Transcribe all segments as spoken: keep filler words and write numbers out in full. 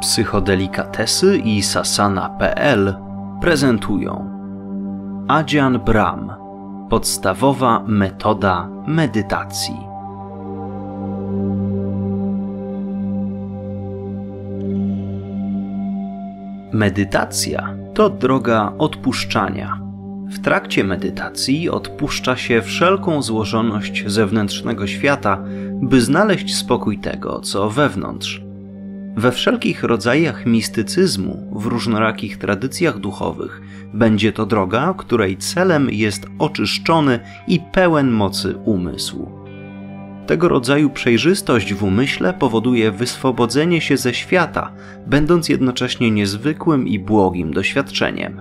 Psychodelikatesy i Sasana kropka pe el prezentują Ajahn Brahm – podstawowa metoda medytacji. Medytacja to droga odpuszczania. W trakcie medytacji odpuszcza się wszelką złożoność zewnętrznego świata, by znaleźć spokój tego, co wewnątrz. We wszelkich rodzajach mistycyzmu, w różnorakich tradycjach duchowych, będzie to droga, której celem jest oczyszczony i pełen mocy umysł. Tego rodzaju przejrzystość w umyśle powoduje wyswobodzenie się ze świata, będąc jednocześnie niezwykłym i błogim doświadczeniem.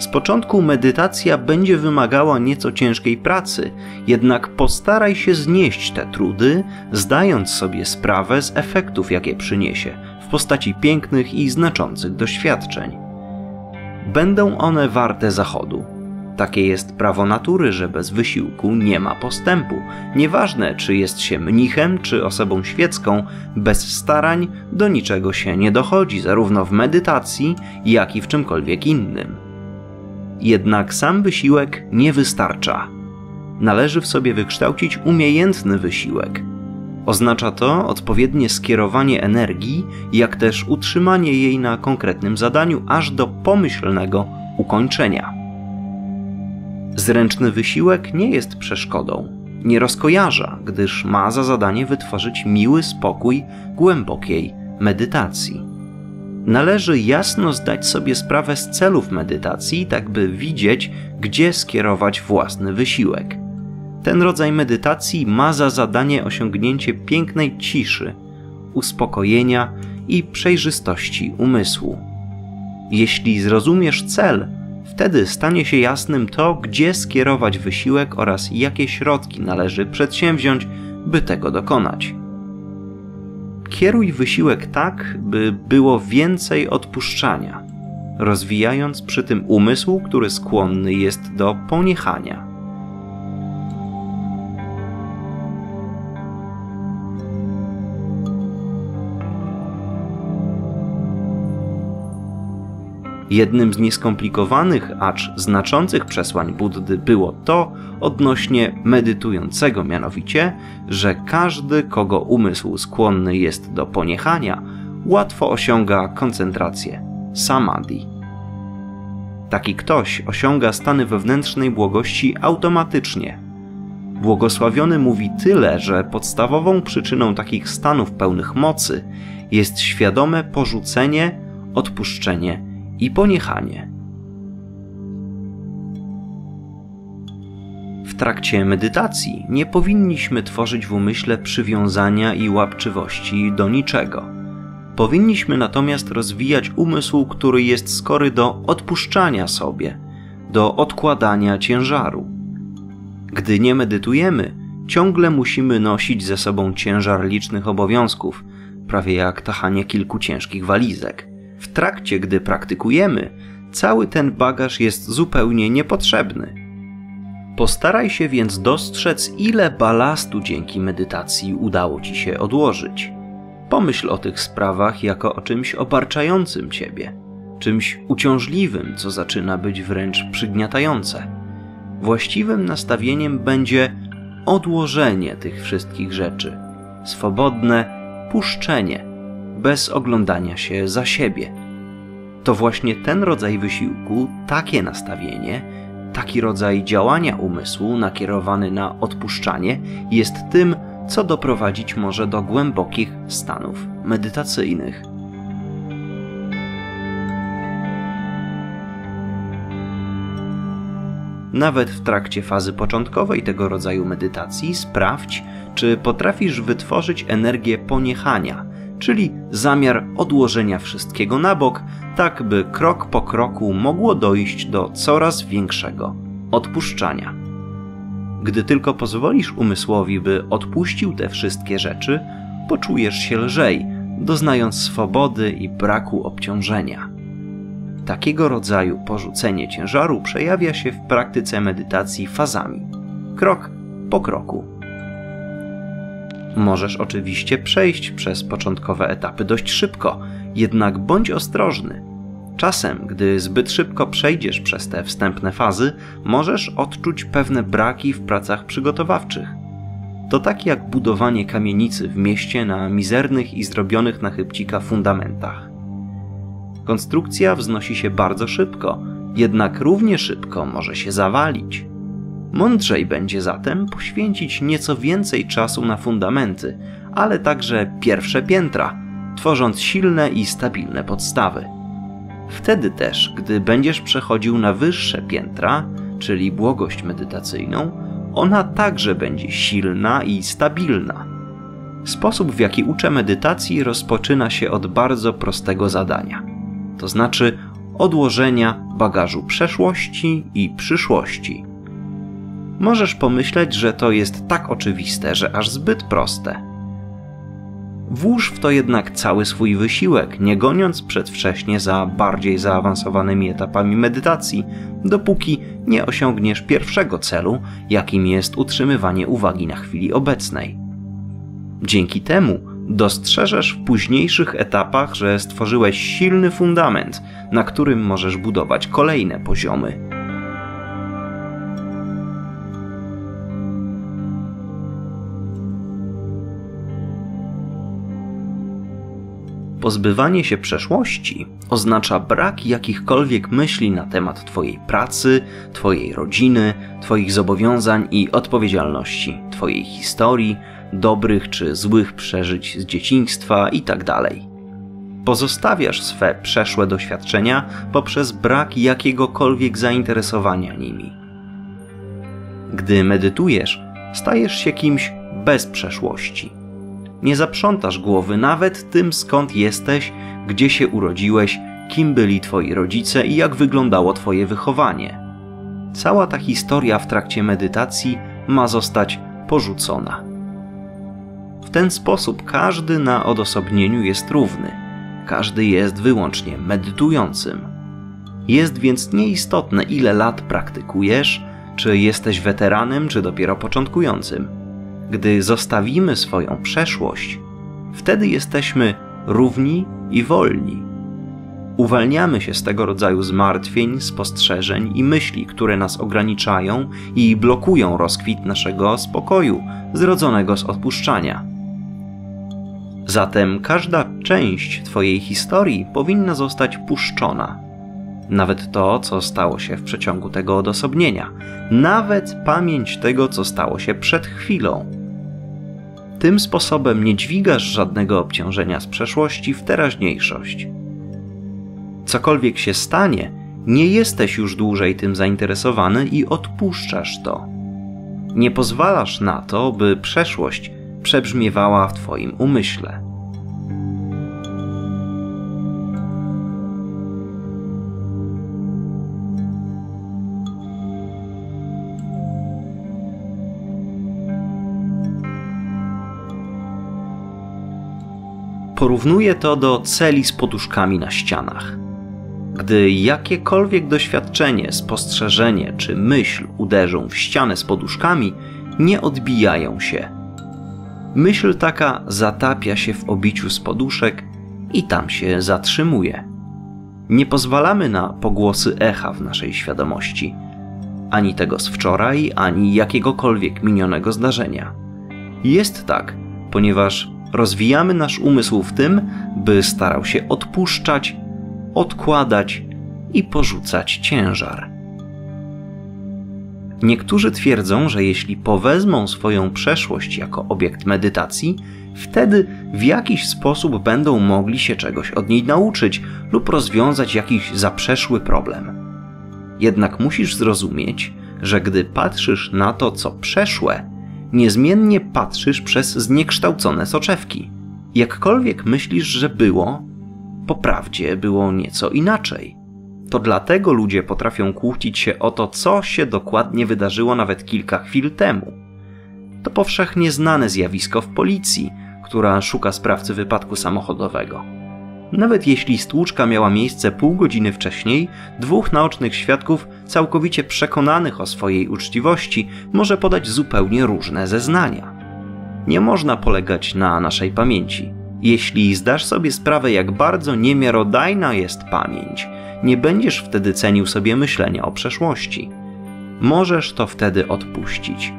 Z początku medytacja będzie wymagała nieco ciężkiej pracy, jednak postaraj się znieść te trudy, zdając sobie sprawę z efektów, jakie przyniesie, w postaci pięknych i znaczących doświadczeń. Będą one warte zachodu. Takie jest prawo natury, że bez wysiłku nie ma postępu. Nieważne, czy jest się mnichem, czy osobą świecką, bez starań do niczego się nie dochodzi, zarówno w medytacji, jak i w czymkolwiek innym. Jednak sam wysiłek nie wystarcza. Należy w sobie wykształcić umiejętny wysiłek. Oznacza to odpowiednie skierowanie energii, jak też utrzymanie jej na konkretnym zadaniu aż do pomyślnego ukończenia. Zręczny wysiłek nie jest przeszkodą, nie rozkojarza, gdyż ma za zadanie wytworzyć miły spokój głębokiej medytacji. Należy jasno zdać sobie sprawę z celów medytacji, tak by widzieć, gdzie skierować własny wysiłek. Ten rodzaj medytacji ma za zadanie osiągnięcie pięknej ciszy, uspokojenia i przejrzystości umysłu. Jeśli zrozumiesz cel, wtedy stanie się jasnym to, gdzie skierować wysiłek oraz jakie środki należy przedsięwziąć, by tego dokonać. Kieruj wysiłek tak, by było więcej odpuszczania, rozwijając przy tym umysł, który skłonny jest do poniechania. Jednym z nieskomplikowanych, acz znaczących przesłań Buddy było to odnośnie medytującego, mianowicie, że każdy, kogo umysł skłonny jest do poniechania, łatwo osiąga koncentrację, samadhi. Taki ktoś osiąga stany wewnętrznej błogości automatycznie. Błogosławiony mówi tyle, że podstawową przyczyną takich stanów pełnych mocy jest świadome porzucenie, odpuszczenie i poniechanie. W trakcie medytacji nie powinniśmy tworzyć w umyśle przywiązania i łapczywości do niczego. Powinniśmy natomiast rozwijać umysł, który jest skory do odpuszczania sobie, do odkładania ciężaru. Gdy nie medytujemy, ciągle musimy nosić ze sobą ciężar licznych obowiązków, prawie jak tachanie kilku ciężkich walizek. W trakcie, gdy praktykujemy, cały ten bagaż jest zupełnie niepotrzebny. Postaraj się więc dostrzec, ile balastu dzięki medytacji udało ci się odłożyć. Pomyśl o tych sprawach jako o czymś obarczającym ciebie, czymś uciążliwym, co zaczyna być wręcz przygniatające. Właściwym nastawieniem będzie odłożenie tych wszystkich rzeczy, swobodne puszczenie, bez oglądania się za siebie. To właśnie ten rodzaj wysiłku, takie nastawienie, taki rodzaj działania umysłu nakierowany na odpuszczanie jest tym, co doprowadzić może do głębokich stanów medytacyjnych. Nawet w trakcie fazy początkowej tego rodzaju medytacji sprawdź, czy potrafisz wytworzyć energię poniechania, czyli zamiar odłożenia wszystkiego na bok, tak by krok po kroku mogło dojść do coraz większego odpuszczania. Gdy tylko pozwolisz umysłowi, by odpuścił te wszystkie rzeczy, poczujesz się lżej, doznając swobody i braku obciążenia. Takiego rodzaju porzucenie ciężaru przejawia się w praktyce medytacji fazami, krok po kroku. Możesz oczywiście przejść przez początkowe etapy dość szybko, jednak bądź ostrożny. Czasem, gdy zbyt szybko przejdziesz przez te wstępne fazy, możesz odczuć pewne braki w pracach przygotowawczych. To tak jak budowanie kamienicy w mieście na mizernych i zrobionych na chybcika fundamentach. Konstrukcja wznosi się bardzo szybko, jednak równie szybko może się zawalić. Mądrzej będzie zatem poświęcić nieco więcej czasu na fundamenty, ale także pierwsze piętra, tworząc silne i stabilne podstawy. Wtedy też, gdy będziesz przechodził na wyższe piętra, czyli błogość medytacyjną, ona także będzie silna i stabilna. Sposób, w jaki uczę medytacji, rozpoczyna się od bardzo prostego zadania, to znaczy odłożenia bagażu przeszłości i przyszłości. Możesz pomyśleć, że to jest tak oczywiste, że aż zbyt proste. Włóż w to jednak cały swój wysiłek, nie goniąc przedwcześnie za bardziej zaawansowanymi etapami medytacji, dopóki nie osiągniesz pierwszego celu, jakim jest utrzymywanie uwagi na chwili obecnej. Dzięki temu dostrzeżesz w późniejszych etapach, że stworzyłeś silny fundament, na którym możesz budować kolejne poziomy. Pozbywanie się przeszłości oznacza brak jakichkolwiek myśli na temat Twojej pracy, Twojej rodziny, Twoich zobowiązań i odpowiedzialności, Twojej historii, dobrych czy złych przeżyć z dzieciństwa itd. Pozostawiasz swe przeszłe doświadczenia poprzez brak jakiegokolwiek zainteresowania nimi. Gdy medytujesz, stajesz się kimś bez przeszłości. Nie zaprzątasz głowy nawet tym, skąd jesteś, gdzie się urodziłeś, kim byli twoi rodzice i jak wyglądało twoje wychowanie. Cała ta historia w trakcie medytacji ma zostać porzucona. W ten sposób każdy na odosobnieniu jest równy. Każdy jest wyłącznie medytującym. Jest więc nieistotne, ile lat praktykujesz, czy jesteś weteranem, czy dopiero początkującym. Gdy zostawimy swoją przeszłość, wtedy jesteśmy równi i wolni. Uwalniamy się z tego rodzaju zmartwień, spostrzeżeń i myśli, które nas ograniczają i blokują rozkwit naszego spokoju, zrodzonego z odpuszczania. Zatem każda część Twojej historii powinna zostać puszczona. Nawet to, co stało się w przeciągu tego odosobnienia. Nawet pamięć tego, co stało się przed chwilą. Tym sposobem nie dźwigasz żadnego obciążenia z przeszłości w teraźniejszość. Cokolwiek się stanie, nie jesteś już dłużej tym zainteresowany i odpuszczasz to. Nie pozwalasz na to, by przeszłość przebrzmiewała w Twoim umyśle. Porównuję to do celi z poduszkami na ścianach. Gdy jakiekolwiek doświadczenie, spostrzeżenie czy myśl uderzą w ścianę z poduszkami, nie odbijają się. Myśl taka zatapia się w obiciu z poduszek i tam się zatrzymuje. Nie pozwalamy na pogłosy echa w naszej świadomości. Ani tego z wczoraj, ani jakiegokolwiek minionego zdarzenia. Jest tak, ponieważ rozwijamy nasz umysł w tym, by starał się odpuszczać, odkładać i porzucać ciężar. Niektórzy twierdzą, że jeśli powezmą swoją przeszłość jako obiekt medytacji, wtedy w jakiś sposób będą mogli się czegoś od niej nauczyć lub rozwiązać jakiś zaprzeszły problem. Jednak musisz zrozumieć, że gdy patrzysz na to, co przeszłe, niezmiennie patrzysz przez zniekształcone soczewki. Jakkolwiek myślisz, że było, po prawdzie było nieco inaczej. To dlatego ludzie potrafią kłócić się o to, co się dokładnie wydarzyło nawet kilka chwil temu. To powszechnie znane zjawisko w policji, która szuka sprawcy wypadku samochodowego. Nawet jeśli stłuczka miała miejsce pół godziny wcześniej, dwóch naocznych świadków całkowicie przekonanych o swojej uczciwości może podać zupełnie różne zeznania. Nie można polegać na naszej pamięci. Jeśli zdasz sobie sprawę, jak bardzo niemiarodajna jest pamięć, nie będziesz wtedy cenił sobie myślenia o przeszłości. Możesz to wtedy odpuścić.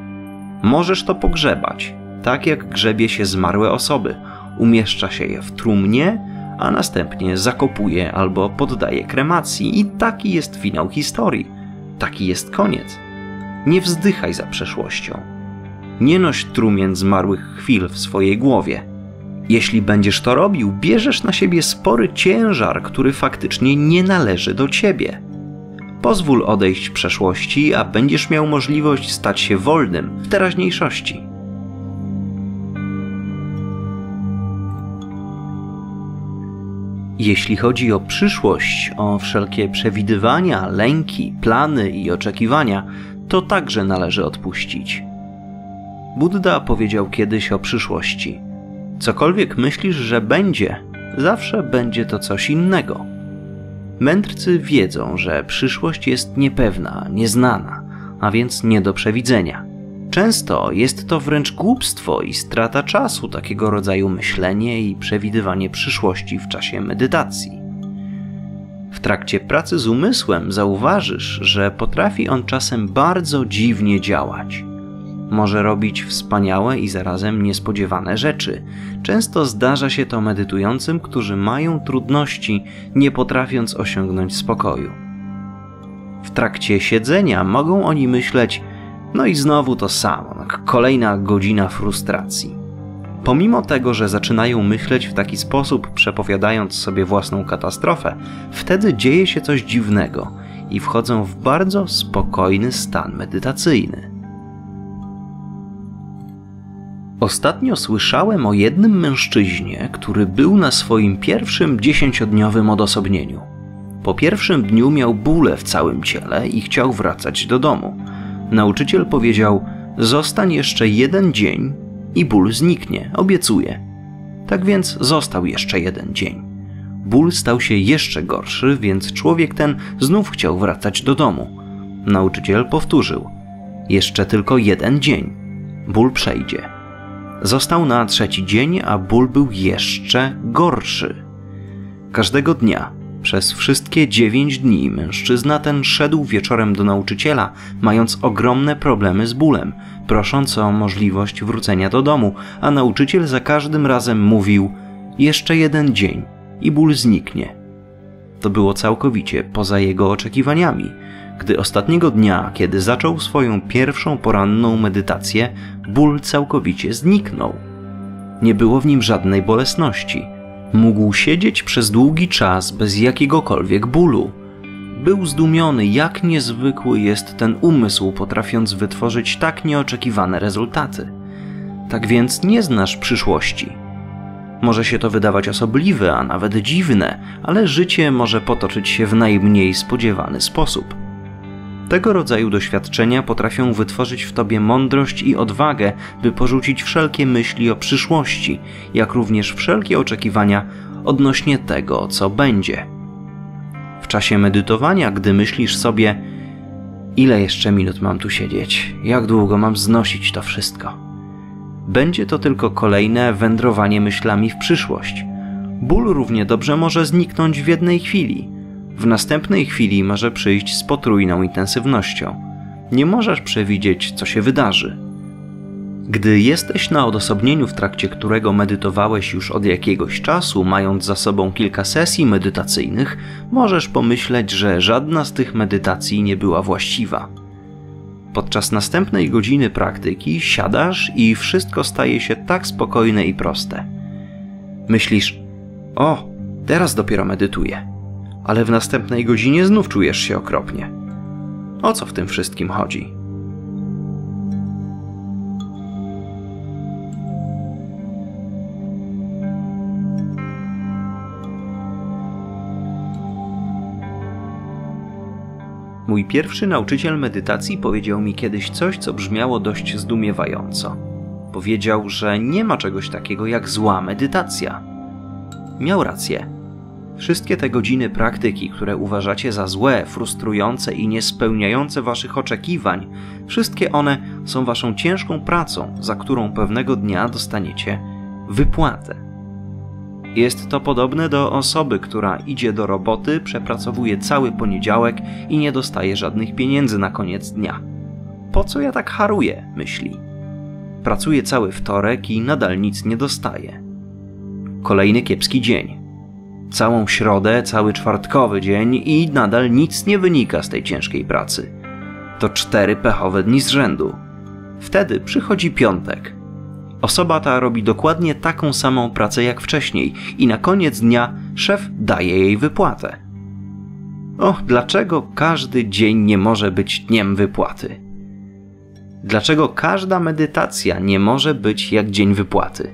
Możesz to pogrzebać, tak jak grzebie się zmarłe osoby. Umieszcza się je w trumnie, a następnie zakopuje albo poddaje kremacji i taki jest finał historii. Taki jest koniec. Nie wzdychaj za przeszłością. Nie noś trumien zmarłych chwil w swojej głowie. Jeśli będziesz to robił, bierzesz na siebie spory ciężar, który faktycznie nie należy do ciebie. Pozwól odejść przeszłości, a będziesz miał możliwość stać się wolnym w teraźniejszości. Jeśli chodzi o przyszłość, o wszelkie przewidywania, lęki, plany i oczekiwania, to także należy odpuścić. Budda powiedział kiedyś o przyszłości. Cokolwiek myślisz, że będzie, zawsze będzie to coś innego. Mędrcy wiedzą, że przyszłość jest niepewna, nieznana, a więc nie do przewidzenia. Często jest to wręcz głupstwo i strata czasu takiego rodzaju myślenie i przewidywanie przyszłości w czasie medytacji. W trakcie pracy z umysłem zauważysz, że potrafi on czasem bardzo dziwnie działać. Może robić wspaniałe i zarazem niespodziewane rzeczy. Często zdarza się to medytującym, którzy mają trudności, nie potrafiąc osiągnąć spokoju. W trakcie siedzenia mogą oni myśleć: no i znowu to samo, kolejna godzina frustracji. Pomimo tego, że zaczynają myśleć w taki sposób, przepowiadając sobie własną katastrofę, wtedy dzieje się coś dziwnego i wchodzą w bardzo spokojny stan medytacyjny. Ostatnio słyszałem o jednym mężczyźnie, który był na swoim pierwszym dziesięciodniowym odosobnieniu. Po pierwszym dniu miał bóle w całym ciele i chciał wracać do domu. Nauczyciel powiedział: zostań jeszcze jeden dzień i ból zniknie, obiecuję. Tak więc został jeszcze jeden dzień. Ból stał się jeszcze gorszy, więc człowiek ten znów chciał wracać do domu. Nauczyciel powtórzył: jeszcze tylko jeden dzień, ból przejdzie. Został na trzeci dzień, a ból był jeszcze gorszy. Każdego dnia, przez wszystkie dziewięć dni, mężczyzna ten szedł wieczorem do nauczyciela, mając ogromne problemy z bólem, prosząc o możliwość wrócenia do domu, a nauczyciel za każdym razem mówił: jeszcze jeden dzień i ból zniknie. To było całkowicie poza jego oczekiwaniami. Gdy ostatniego dnia, kiedy zaczął swoją pierwszą poranną medytację, ból całkowicie zniknął. Nie było w nim żadnej bolesności. Mógł siedzieć przez długi czas bez jakiegokolwiek bólu. Był zdumiony, jak niezwykły jest ten umysł, potrafiąc wytworzyć tak nieoczekiwane rezultaty. Tak więc nie znasz przyszłości. Może się to wydawać osobliwe, a nawet dziwne, ale życie może potoczyć się w najmniej spodziewany sposób. Tego rodzaju doświadczenia potrafią wytworzyć w tobie mądrość i odwagę, by porzucić wszelkie myśli o przyszłości, jak również wszelkie oczekiwania odnośnie tego, co będzie. W czasie medytowania, gdy myślisz sobie: ile jeszcze minut mam tu siedzieć, jak długo mam znosić to wszystko, będzie to tylko kolejne wędrowanie myślami w przyszłość. Ból równie dobrze może zniknąć w jednej chwili. W następnej chwili może przyjść z potrójną intensywnością. Nie możesz przewidzieć, co się wydarzy. Gdy jesteś na odosobnieniu, w trakcie którego medytowałeś już od jakiegoś czasu, mając za sobą kilka sesji medytacyjnych, możesz pomyśleć, że żadna z tych medytacji nie była właściwa. Podczas następnej godziny praktyki siadasz i wszystko staje się tak spokojne i proste. Myślisz: o, teraz dopiero medytuję. Ale w następnej godzinie znów czujesz się okropnie. O co w tym wszystkim chodzi? Mój pierwszy nauczyciel medytacji powiedział mi kiedyś coś, co brzmiało dość zdumiewająco. Powiedział, że nie ma czegoś takiego jak zła medytacja. Miał rację. Wszystkie te godziny praktyki, które uważacie za złe, frustrujące i niespełniające waszych oczekiwań, wszystkie one są waszą ciężką pracą, za którą pewnego dnia dostaniecie wypłatę. Jest to podobne do osoby, która idzie do roboty, przepracowuje cały poniedziałek i nie dostaje żadnych pieniędzy na koniec dnia. Po co ja tak haruję, myśli. Pracuję cały wtorek i nadal nic nie dostaję. Kolejny kiepski dzień. Całą środę, cały czwartkowy dzień i nadal nic nie wynika z tej ciężkiej pracy. To cztery pechowe dni z rzędu. Wtedy przychodzi piątek. Osoba ta robi dokładnie taką samą pracę jak wcześniej i na koniec dnia szef daje jej wypłatę. Och, dlaczego każdy dzień nie może być dniem wypłaty? Dlaczego każda medytacja nie może być jak dzień wypłaty?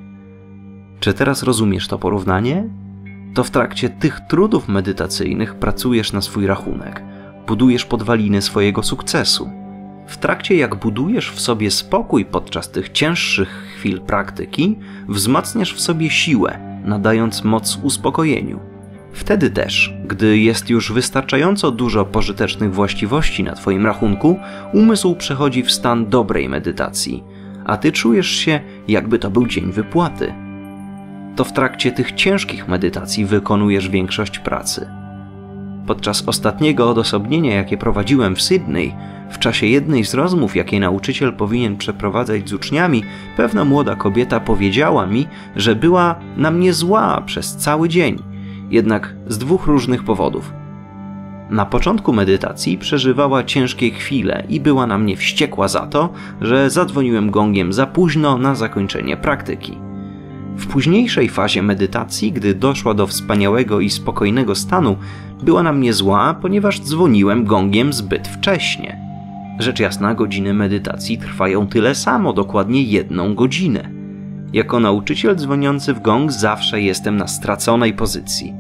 Czy teraz rozumiesz to porównanie? To w trakcie tych trudów medytacyjnych pracujesz na swój rachunek, budujesz podwaliny swojego sukcesu. W trakcie jak budujesz w sobie spokój podczas tych cięższych chwil praktyki, wzmacniasz w sobie siłę, nadając moc uspokojeniu. Wtedy też, gdy jest już wystarczająco dużo pożytecznych właściwości na twoim rachunku, umysł przechodzi w stan dobrej medytacji, a ty czujesz się, jakby to był dzień wypłaty. To w trakcie tych ciężkich medytacji wykonujesz większość pracy. Podczas ostatniego odosobnienia, jakie prowadziłem w Sydney, w czasie jednej z rozmów, jakie nauczyciel powinien przeprowadzać z uczniami, pewna młoda kobieta powiedziała mi, że była na mnie zła przez cały dzień, jednak z dwóch różnych powodów. Na początku medytacji przeżywała ciężkie chwile i była na mnie wściekła za to, że zadzwoniłem gongiem za późno na zakończenie praktyki. W późniejszej fazie medytacji, gdy doszła do wspaniałego i spokojnego stanu, była na mnie zła, ponieważ dzwoniłem gongiem zbyt wcześnie. Rzecz jasna, godziny medytacji trwają tyle samo, dokładnie jedną godzinę. Jako nauczyciel dzwoniący w gong zawsze jestem na straconej pozycji.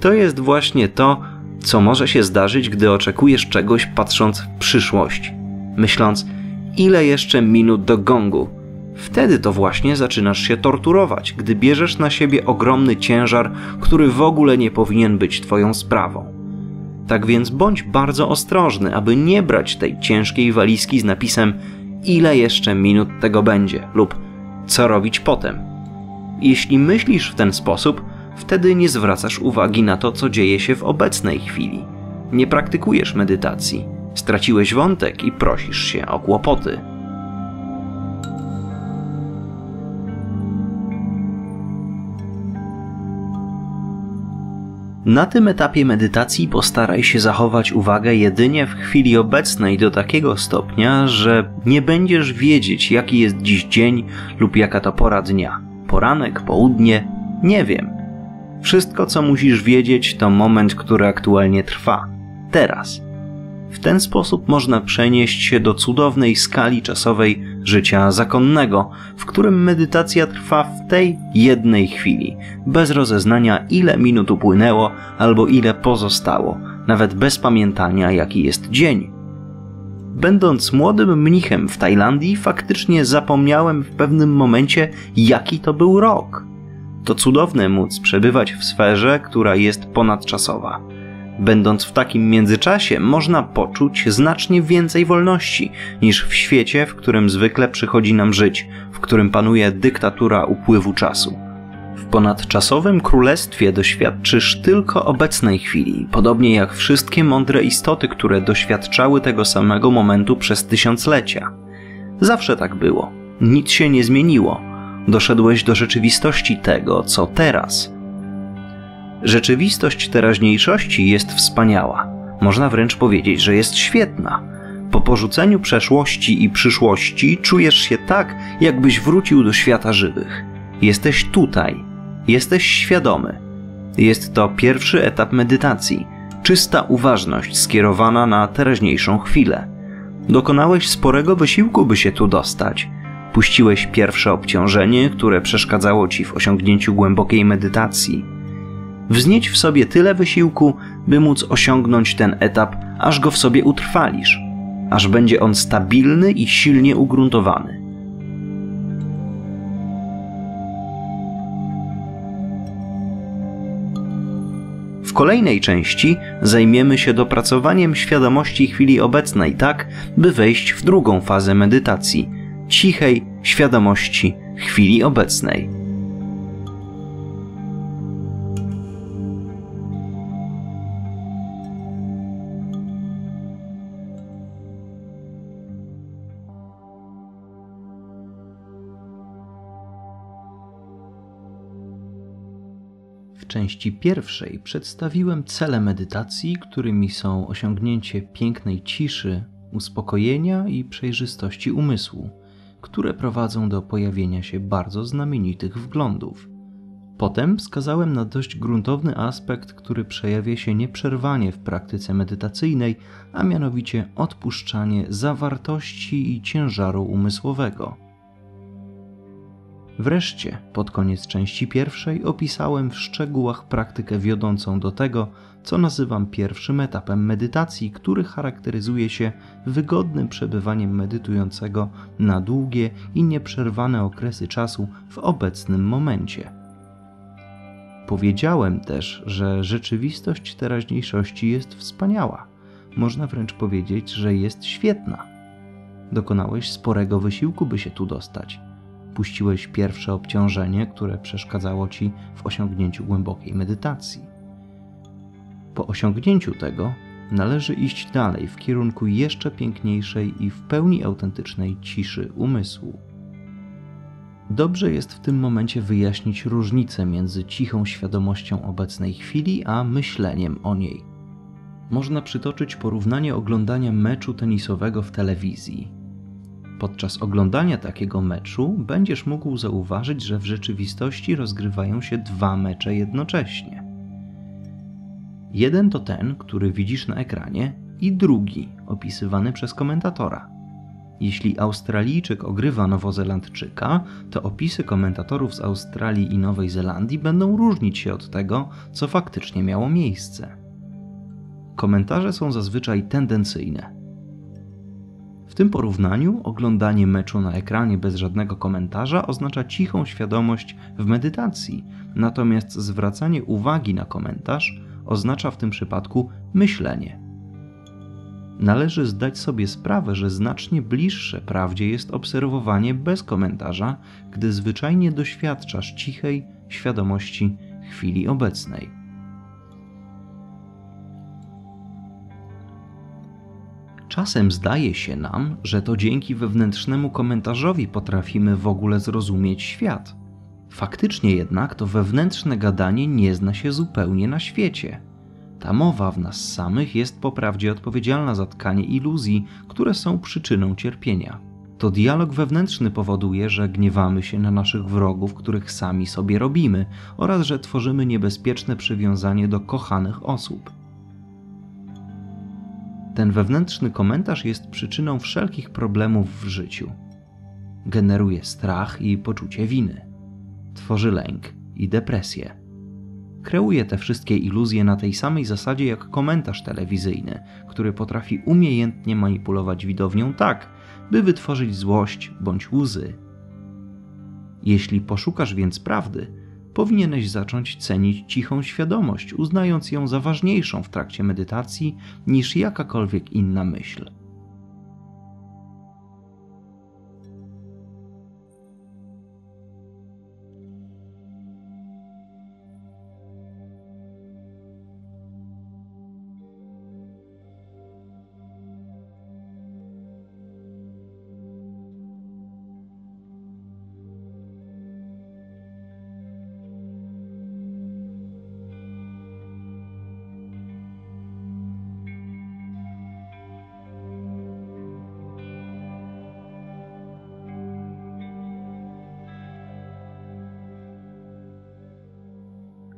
To jest właśnie to, co może się zdarzyć, gdy oczekujesz czegoś patrząc w przyszłość, myśląc, ile jeszcze minut do gongu. Wtedy to właśnie zaczynasz się torturować, gdy bierzesz na siebie ogromny ciężar, który w ogóle nie powinien być twoją sprawą. Tak więc bądź bardzo ostrożny, aby nie brać tej ciężkiej walizki z napisem, ile jeszcze minut tego będzie lub co robić potem. Jeśli myślisz w ten sposób, wtedy nie zwracasz uwagi na to, co dzieje się w obecnej chwili. Nie praktykujesz medytacji. Straciłeś wątek i prosisz się o kłopoty. Na tym etapie medytacji postaraj się zachować uwagę jedynie w chwili obecnej do takiego stopnia, że nie będziesz wiedzieć, jaki jest dziś dzień lub jaka to pora dnia. Poranek, południe, nie wiem. Wszystko, co musisz wiedzieć, to moment, który aktualnie trwa. Teraz. W ten sposób można przenieść się do cudownej skali czasowej życia zakonnego, w którym medytacja trwa w tej jednej chwili, bez rozeznania, ile minut upłynęło albo ile pozostało, nawet bez pamiętania, jaki jest dzień. Będąc młodym mnichem w Tajlandii, faktycznie zapomniałem w pewnym momencie, jaki to był rok. To cudowne móc przebywać w sferze, która jest ponadczasowa. Będąc w takim międzyczasie, można poczuć znacznie więcej wolności niż w świecie, w którym zwykle przychodzi nam żyć, w którym panuje dyktatura upływu czasu. W ponadczasowym królestwie doświadczysz tylko obecnej chwili, podobnie jak wszystkie mądre istoty, które doświadczały tego samego momentu przez tysiąclecia. Zawsze tak było. Nic się nie zmieniło. Doszedłeś do rzeczywistości tego, co teraz. Rzeczywistość teraźniejszości jest wspaniała. Można wręcz powiedzieć, że jest świetna. Po porzuceniu przeszłości i przyszłości czujesz się tak, jakbyś wrócił do świata żywych. Jesteś tutaj. Jesteś świadomy. Jest to pierwszy etap medytacji. Czysta uważność skierowana na teraźniejszą chwilę. Dokonałeś sporego wysiłku, by się tu dostać. Puściłeś pierwsze obciążenie, które przeszkadzało ci w osiągnięciu głębokiej medytacji. Wznieć w sobie tyle wysiłku, by móc osiągnąć ten etap, aż go w sobie utrwalisz, aż będzie on stabilny i silnie ugruntowany. W kolejnej części zajmiemy się dopracowaniem świadomości chwili obecnej tak, by wejść w drugą fazę medytacji, cichej świadomości chwili obecnej. W części pierwszej przedstawiłem cele medytacji, którymi są osiągnięcie pięknej ciszy, uspokojenia i przejrzystości umysłu, które prowadzą do pojawienia się bardzo znamienitych wglądów. Potem wskazałem na dość gruntowny aspekt, który przejawia się nieprzerwanie w praktyce medytacyjnej, a mianowicie odpuszczanie zawartości i ciężaru umysłowego. Wreszcie, pod koniec części pierwszej opisałem w szczegółach praktykę wiodącą do tego, co nazywam pierwszym etapem medytacji, który charakteryzuje się wygodnym przebywaniem medytującego na długie i nieprzerwane okresy czasu w obecnym momencie. Powiedziałem też, że rzeczywistość teraźniejszości jest wspaniała. Można wręcz powiedzieć, że jest świetna. Dokonałeś sporego wysiłku, by się tu dostać. Puściłeś pierwsze obciążenie, które przeszkadzało ci w osiągnięciu głębokiej medytacji. Po osiągnięciu tego należy iść dalej w kierunku jeszcze piękniejszej i w pełni autentycznej ciszy umysłu. Dobrze jest w tym momencie wyjaśnić różnicę między cichą świadomością obecnej chwili a myśleniem o niej. Można przytoczyć porównanie oglądania meczu tenisowego w telewizji. Podczas oglądania takiego meczu będziesz mógł zauważyć, że w rzeczywistości rozgrywają się dwa mecze jednocześnie. Jeden to ten, który widzisz na ekranie, i drugi, opisywany przez komentatora. Jeśli Australijczyk ogrywa Nowozelandczyka, to opisy komentatorów z Australii i Nowej Zelandii będą różnić się od tego, co faktycznie miało miejsce. Komentarze są zazwyczaj tendencyjne. W tym porównaniu oglądanie meczu na ekranie bez żadnego komentarza oznacza cichą świadomość w medytacji, natomiast zwracanie uwagi na komentarz oznacza w tym przypadku myślenie. Należy zdać sobie sprawę, że znacznie bliższe prawdzie jest obserwowanie bez komentarza, gdy zwyczajnie doświadczasz cichej świadomości chwili obecnej. Czasem zdaje się nam, że to dzięki wewnętrznemu komentarzowi potrafimy w ogóle zrozumieć świat. Faktycznie jednak to wewnętrzne gadanie nie zna się zupełnie na świecie. Ta mowa w nas samych jest po prawdzie odpowiedzialna za tkanie iluzji, które są przyczyną cierpienia. To dialog wewnętrzny powoduje, że gniewamy się na naszych wrogów, których sami sobie robimy, oraz że tworzymy niebezpieczne przywiązanie do kochanych osób. Ten wewnętrzny komentarz jest przyczyną wszelkich problemów w życiu. Generuje strach i poczucie winy. Tworzy lęk i depresję. Kreuje te wszystkie iluzje na tej samej zasadzie jak komentarz telewizyjny, który potrafi umiejętnie manipulować widownią tak, by wytworzyć złość bądź łzy. Jeśli poszukasz więc prawdy, powinieneś zacząć cenić cichą świadomość, uznając ją za ważniejszą w trakcie medytacji niż jakakolwiek inna myśl.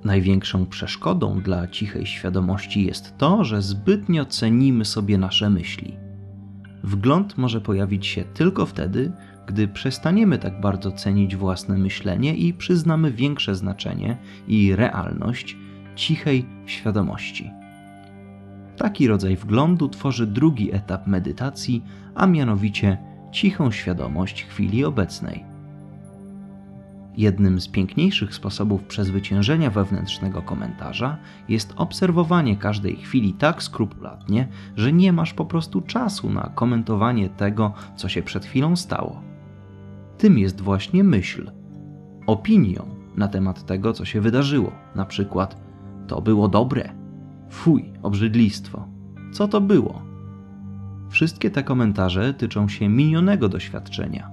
Największą przeszkodą dla cichej świadomości jest to, że zbytnio cenimy sobie nasze myśli. Wgląd może pojawić się tylko wtedy, gdy przestaniemy tak bardzo cenić własne myślenie i przyznamy większe znaczenie i realność cichej świadomości. Taki rodzaj wglądu tworzy drugi etap medytacji, a mianowicie cichą świadomość chwili obecnej. Jednym z piękniejszych sposobów przezwyciężenia wewnętrznego komentarza jest obserwowanie każdej chwili tak skrupulatnie, że nie masz po prostu czasu na komentowanie tego, co się przed chwilą stało. Tym jest właśnie myśl. Opinią na temat tego, co się wydarzyło. Na przykład, to było dobre. Fuj, obrzydlistwo. Co to było? Wszystkie te komentarze tyczą się minionego doświadczenia.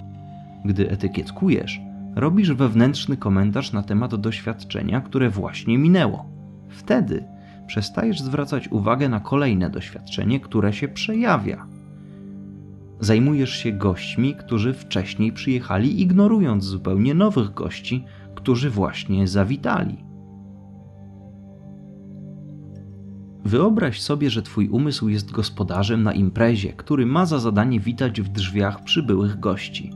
Gdy etykietkujesz, robisz wewnętrzny komentarz na temat doświadczenia, które właśnie minęło. Wtedy przestajesz zwracać uwagę na kolejne doświadczenie, które się przejawia. Zajmujesz się gośćmi, którzy wcześniej przyjechali, ignorując zupełnie nowych gości, którzy właśnie zawitali. Wyobraź sobie, że twój umysł jest gospodarzem na imprezie, który ma za zadanie witać w drzwiach przybyłych gości.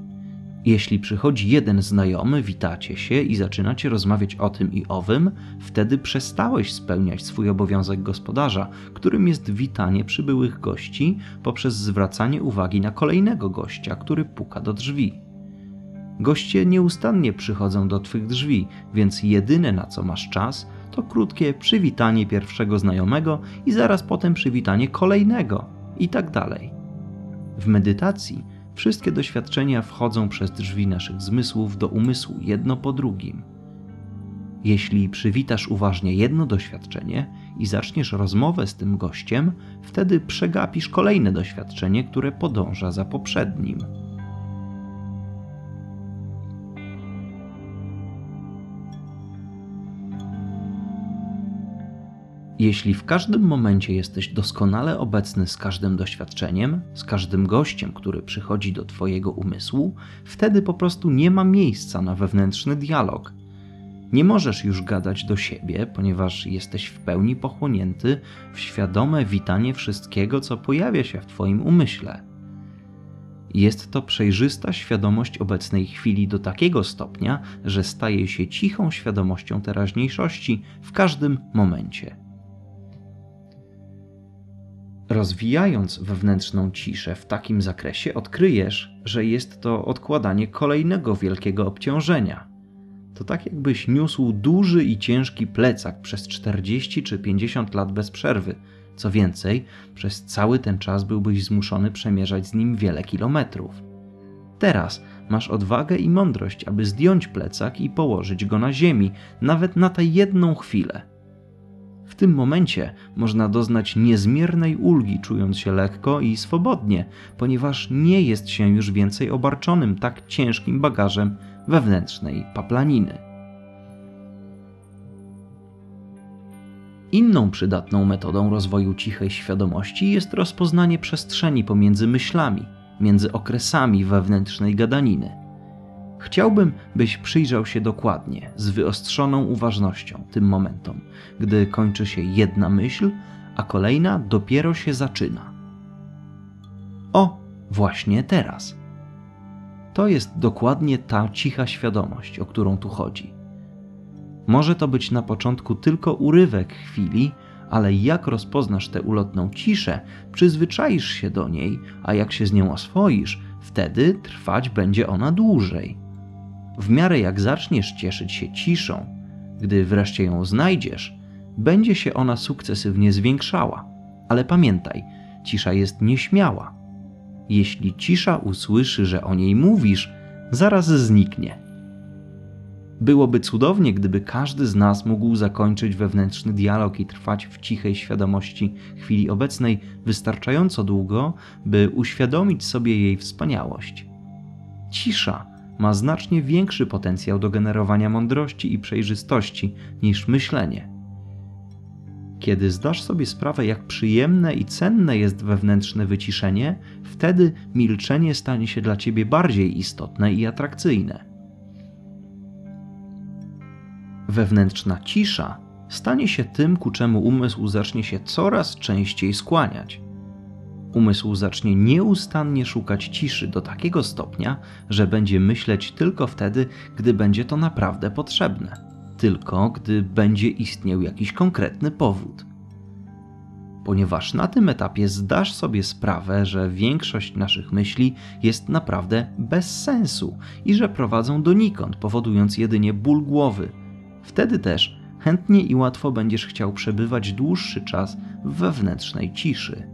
Jeśli przychodzi jeden znajomy, witacie się i zaczynacie rozmawiać o tym i owym, wtedy przestałeś spełniać swój obowiązek gospodarza, którym jest witanie przybyłych gości poprzez zwracanie uwagi na kolejnego gościa, który puka do drzwi. Goście nieustannie przychodzą do twych drzwi, więc jedyne, na co masz czas, to krótkie przywitanie pierwszego znajomego i zaraz potem przywitanie kolejnego i tak dalej. W medytacji wszystkie doświadczenia wchodzą przez drzwi naszych zmysłów do umysłu, jedno po drugim. Jeśli przywitasz uważnie jedno doświadczenie i zaczniesz rozmowę z tym gościem, wtedy przegapisz kolejne doświadczenie, które podąża za poprzednim. Jeśli w każdym momencie jesteś doskonale obecny z każdym doświadczeniem, z każdym gościem, który przychodzi do twojego umysłu, wtedy po prostu nie ma miejsca na wewnętrzny dialog. Nie możesz już gadać do siebie, ponieważ jesteś w pełni pochłonięty w świadome witanie wszystkiego, co pojawia się w twoim umyśle. Jest to przejrzysta świadomość obecnej chwili do takiego stopnia, że staje się cichą świadomością teraźniejszości w każdym momencie. Rozwijając wewnętrzną ciszę w takim zakresie, odkryjesz, że jest to odkładanie kolejnego wielkiego obciążenia. To tak jakbyś niósł duży i ciężki plecak przez czterdzieści czy pięćdziesiąt lat bez przerwy. Co więcej, przez cały ten czas byłbyś zmuszony przemierzać z nim wiele kilometrów. Teraz masz odwagę i mądrość, aby zdjąć plecak i położyć go na ziemi, nawet na tę jedną chwilę. W tym momencie można doznać niezmiernej ulgi, czując się lekko i swobodnie, ponieważ nie jest się już więcej obarczonym tak ciężkim bagażem wewnętrznej paplaniny. Inną przydatną metodą rozwoju cichej świadomości jest rozpoznanie przestrzeni pomiędzy myślami, między okresami wewnętrznej gadaniny. Chciałbym, byś przyjrzał się dokładnie, z wyostrzoną uważnością tym momentom, gdy kończy się jedna myśl, a kolejna dopiero się zaczyna. O, właśnie teraz. To jest dokładnie ta cicha świadomość, o którą tu chodzi. Może to być na początku tylko urywek chwili, ale jak rozpoznasz tę ulotną ciszę, przyzwyczaisz się do niej, a jak się z nią oswoisz, wtedy trwać będzie ona dłużej. W miarę jak zaczniesz cieszyć się ciszą, gdy wreszcie ją znajdziesz, będzie się ona sukcesywnie zwiększała. Ale pamiętaj, cisza jest nieśmiała. Jeśli cisza usłyszy, że o niej mówisz, zaraz zniknie. Byłoby cudownie, gdyby każdy z nas mógł zakończyć wewnętrzny dialog i trwać w cichej świadomości chwili obecnej wystarczająco długo, by uświadomić sobie jej wspaniałość. Cisza ma znacznie większy potencjał do generowania mądrości i przejrzystości niż myślenie. Kiedy zdasz sobie sprawę, jak przyjemne i cenne jest wewnętrzne wyciszenie, wtedy milczenie stanie się dla ciebie bardziej istotne i atrakcyjne. Wewnętrzna cisza stanie się tym, ku czemu umysł zacznie się coraz częściej skłaniać. Umysł zacznie nieustannie szukać ciszy do takiego stopnia, że będzie myśleć tylko wtedy, gdy będzie to naprawdę potrzebne, tylko gdy będzie istniał jakiś konkretny powód. ponieważ na tym etapie zdasz sobie sprawę, że większość naszych myśli jest naprawdę bez sensu i że prowadzą donikąd, powodując jedynie ból głowy. Wtedy też chętnie i łatwo będziesz chciał przebywać dłuższy czas w wewnętrznej ciszy.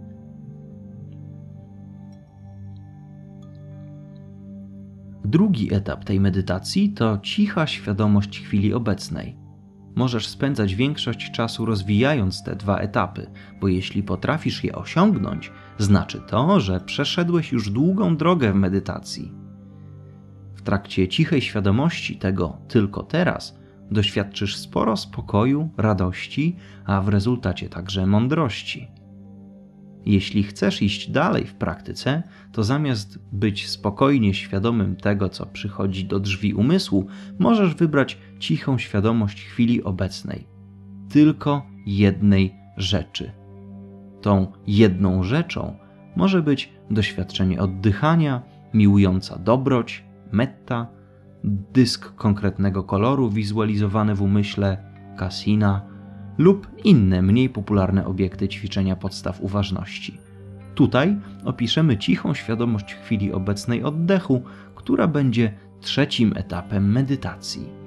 Drugi etap tej medytacji to cicha świadomość chwili obecnej. Możesz spędzać większość czasu rozwijając te dwa etapy, bo jeśli potrafisz je osiągnąć, znaczy to, że przeszedłeś już długą drogę w medytacji. W trakcie cichej świadomości tego tylko teraz doświadczysz sporo spokoju, radości, a w rezultacie także mądrości. Jeśli chcesz iść dalej w praktyce, to zamiast być spokojnie świadomym tego, co przychodzi do drzwi umysłu, możesz wybrać cichą świadomość chwili obecnej. Tylko jednej rzeczy. Tą jedną rzeczą może być doświadczenie oddychania, miłująca dobroć, metta, dysk konkretnego koloru wizualizowany w umyśle, kasina, lub inne, mniej popularne obiekty ćwiczenia podstaw uważności. Tutaj opiszemy cichą świadomość chwili obecnej oddechu, która będzie trzecim etapem medytacji.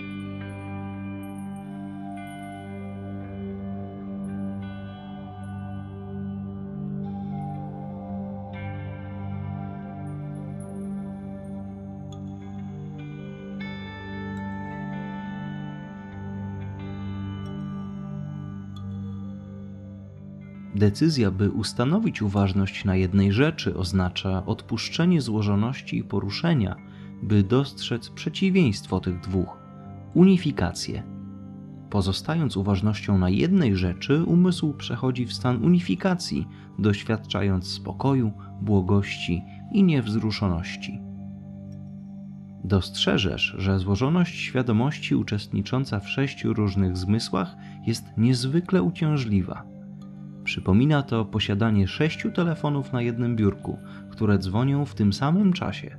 Decyzja, by ustanowić uważność na jednej rzeczy, oznacza odpuszczenie złożoności i poruszenia, by dostrzec przeciwieństwo tych dwóch – unifikację. Pozostając uważnością na jednej rzeczy, umysł przechodzi w stan unifikacji, doświadczając spokoju, błogości i niewzruszoności. Dostrzeżesz, że złożoność świadomości uczestnicząca w sześciu różnych zmysłach jest niezwykle uciążliwa. Przypomina to posiadanie sześciu telefonów na jednym biurku, które dzwonią w tym samym czasie.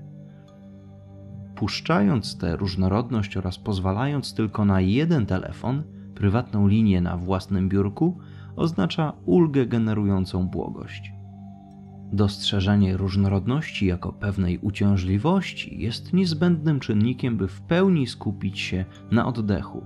Puszczając tę różnorodność oraz pozwalając tylko na jeden telefon, prywatną linię na własnym biurku, oznacza ulgę generującą błogość. Dostrzeżenie różnorodności jako pewnej uciążliwości jest niezbędnym czynnikiem, by w pełni skupić się na oddechu.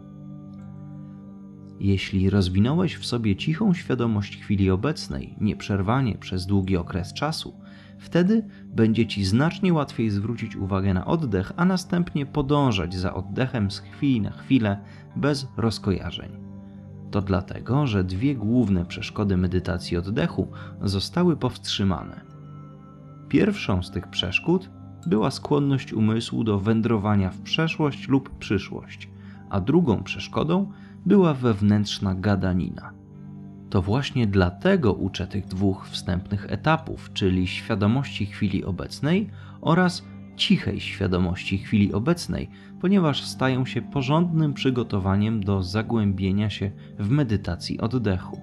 Jeśli rozwinąłeś w sobie cichą świadomość chwili obecnej, nieprzerwanie przez długi okres czasu, wtedy będzie Ci znacznie łatwiej zwrócić uwagę na oddech, a następnie podążać za oddechem z chwili na chwilę bez rozkojarzeń. To dlatego, że dwie główne przeszkody medytacji oddechu zostały powstrzymane. Pierwszą z tych przeszkód była skłonność umysłu do wędrowania w przeszłość lub przyszłość, a drugą przeszkodą była wewnętrzna gadanina. To właśnie dlatego uczę tych dwóch wstępnych etapów, czyli świadomości chwili obecnej oraz cichej świadomości chwili obecnej, ponieważ stają się porządnym przygotowaniem do zagłębienia się w medytacji oddechu.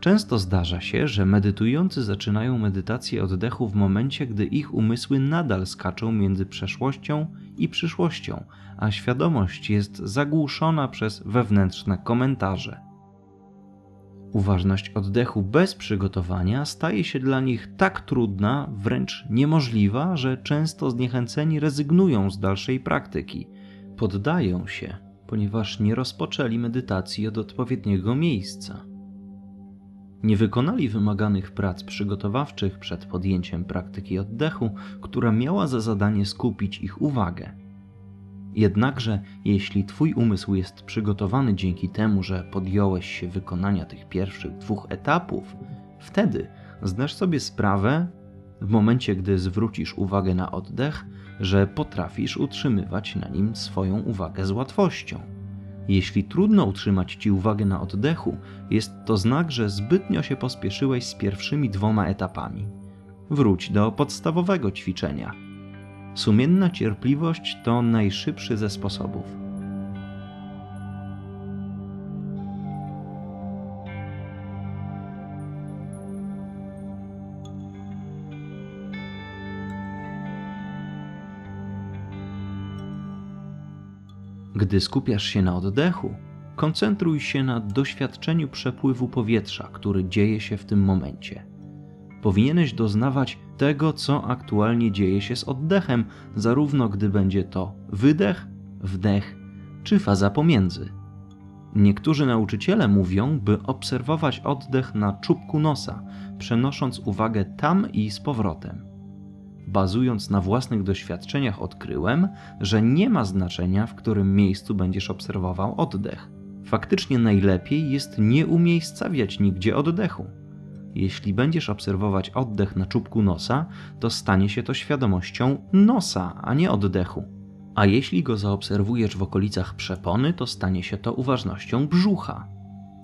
Często zdarza się, że medytujący zaczynają medytację oddechu w momencie, gdy ich umysły nadal skaczą między przeszłością i przyszłością, a świadomość jest zagłuszona przez wewnętrzne komentarze. Uważność oddechu bez przygotowania staje się dla nich tak trudna, wręcz niemożliwa, że często zniechęceni rezygnują z dalszej praktyki. Poddają się, ponieważ nie rozpoczęli medytacji od odpowiedniego miejsca. Nie wykonali wymaganych prac przygotowawczych przed podjęciem praktyki oddechu, która miała za zadanie skupić ich uwagę. Jednakże, jeśli Twój umysł jest przygotowany dzięki temu, że podjąłeś się wykonania tych pierwszych dwóch etapów, wtedy zdasz sobie sprawę, w momencie gdy zwrócisz uwagę na oddech, że potrafisz utrzymywać na nim swoją uwagę z łatwością. Jeśli trudno utrzymać Ci uwagę na oddechu, jest to znak, że zbytnio się pospieszyłeś z pierwszymi dwoma etapami. Wróć do podstawowego ćwiczenia. Sumienna cierpliwość to najszybszy ze sposobów. Gdy skupiasz się na oddechu, koncentruj się na doświadczeniu przepływu powietrza, który dzieje się w tym momencie. Powinieneś doznawać tego, co aktualnie dzieje się z oddechem, zarówno gdy będzie to wydech, wdech czy faza pomiędzy. Niektórzy nauczyciele mówią, by obserwować oddech na czubku nosa, przenosząc uwagę tam i z powrotem. Bazując na własnych doświadczeniach odkryłem, że nie ma znaczenia, w którym miejscu będziesz obserwował oddech. Faktycznie najlepiej jest nie umiejscawiać nigdzie oddechu. Jeśli będziesz obserwować oddech na czubku nosa, to stanie się to świadomością nosa, a nie oddechu. A jeśli go zaobserwujesz w okolicach przepony, to stanie się to uważnością brzucha.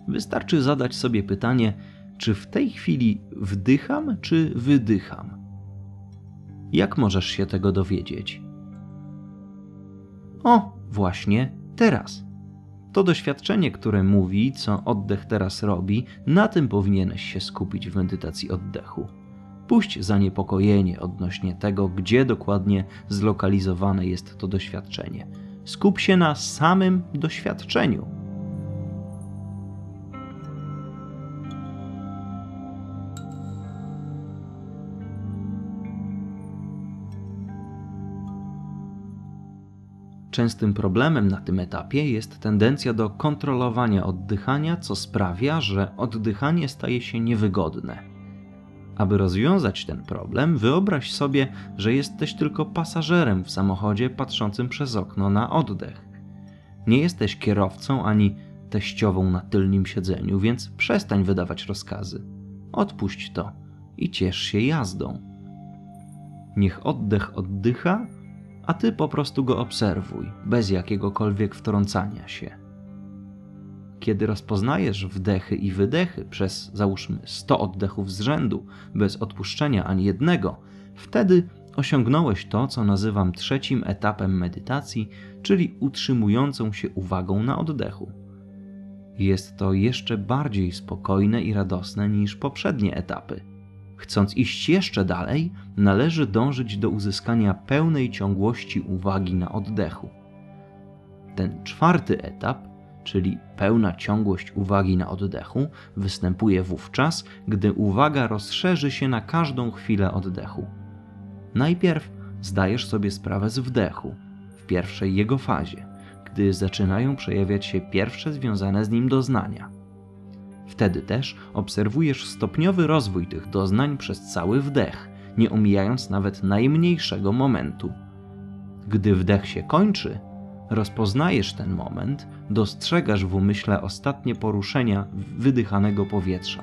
Wystarczy zadać sobie pytanie, czy w tej chwili wdycham, czy wydycham? Jak możesz się tego dowiedzieć? O, właśnie teraz. To doświadczenie, które mówi, co oddech teraz robi, na tym powinieneś się skupić w medytacji oddechu. Puść zaniepokojenie odnośnie tego, gdzie dokładnie zlokalizowane jest to doświadczenie. Skup się na samym doświadczeniu. Częstym problemem na tym etapie jest tendencja do kontrolowania oddychania, co sprawia, że oddychanie staje się niewygodne. Aby rozwiązać ten problem, wyobraź sobie, że jesteś tylko pasażerem w samochodzie patrzącym przez okno na oddech. Nie jesteś kierowcą ani teściową na tylnym siedzeniu, więc przestań wydawać rozkazy. Odpuść to i ciesz się jazdą. Niech oddech oddycha, a ty po prostu go obserwuj, bez jakiegokolwiek wtrącania się. Kiedy rozpoznajesz wdechy i wydechy przez, załóżmy, sto oddechów z rzędu, bez odpuszczenia ani jednego, wtedy osiągnąłeś to, co nazywam trzecim etapem medytacji, czyli utrzymującą się uwagą na oddechu. Jest to jeszcze bardziej spokojne i radosne niż poprzednie etapy. Chcąc iść jeszcze dalej, należy dążyć do uzyskania pełnej ciągłości uwagi na oddechu. Ten czwarty etap, czyli pełna ciągłość uwagi na oddechu, występuje wówczas, gdy uwaga rozszerzy się na każdą chwilę oddechu. Najpierw zdajesz sobie sprawę z wdechu, w pierwszej jego fazie, gdy zaczynają przejawiać się pierwsze związane z nim doznania. Wtedy też obserwujesz stopniowy rozwój tych doznań przez cały wdech, nie omijając nawet najmniejszego momentu. Gdy wdech się kończy, rozpoznajesz ten moment, dostrzegasz w umyśle ostatnie poruszenia wydychanego powietrza.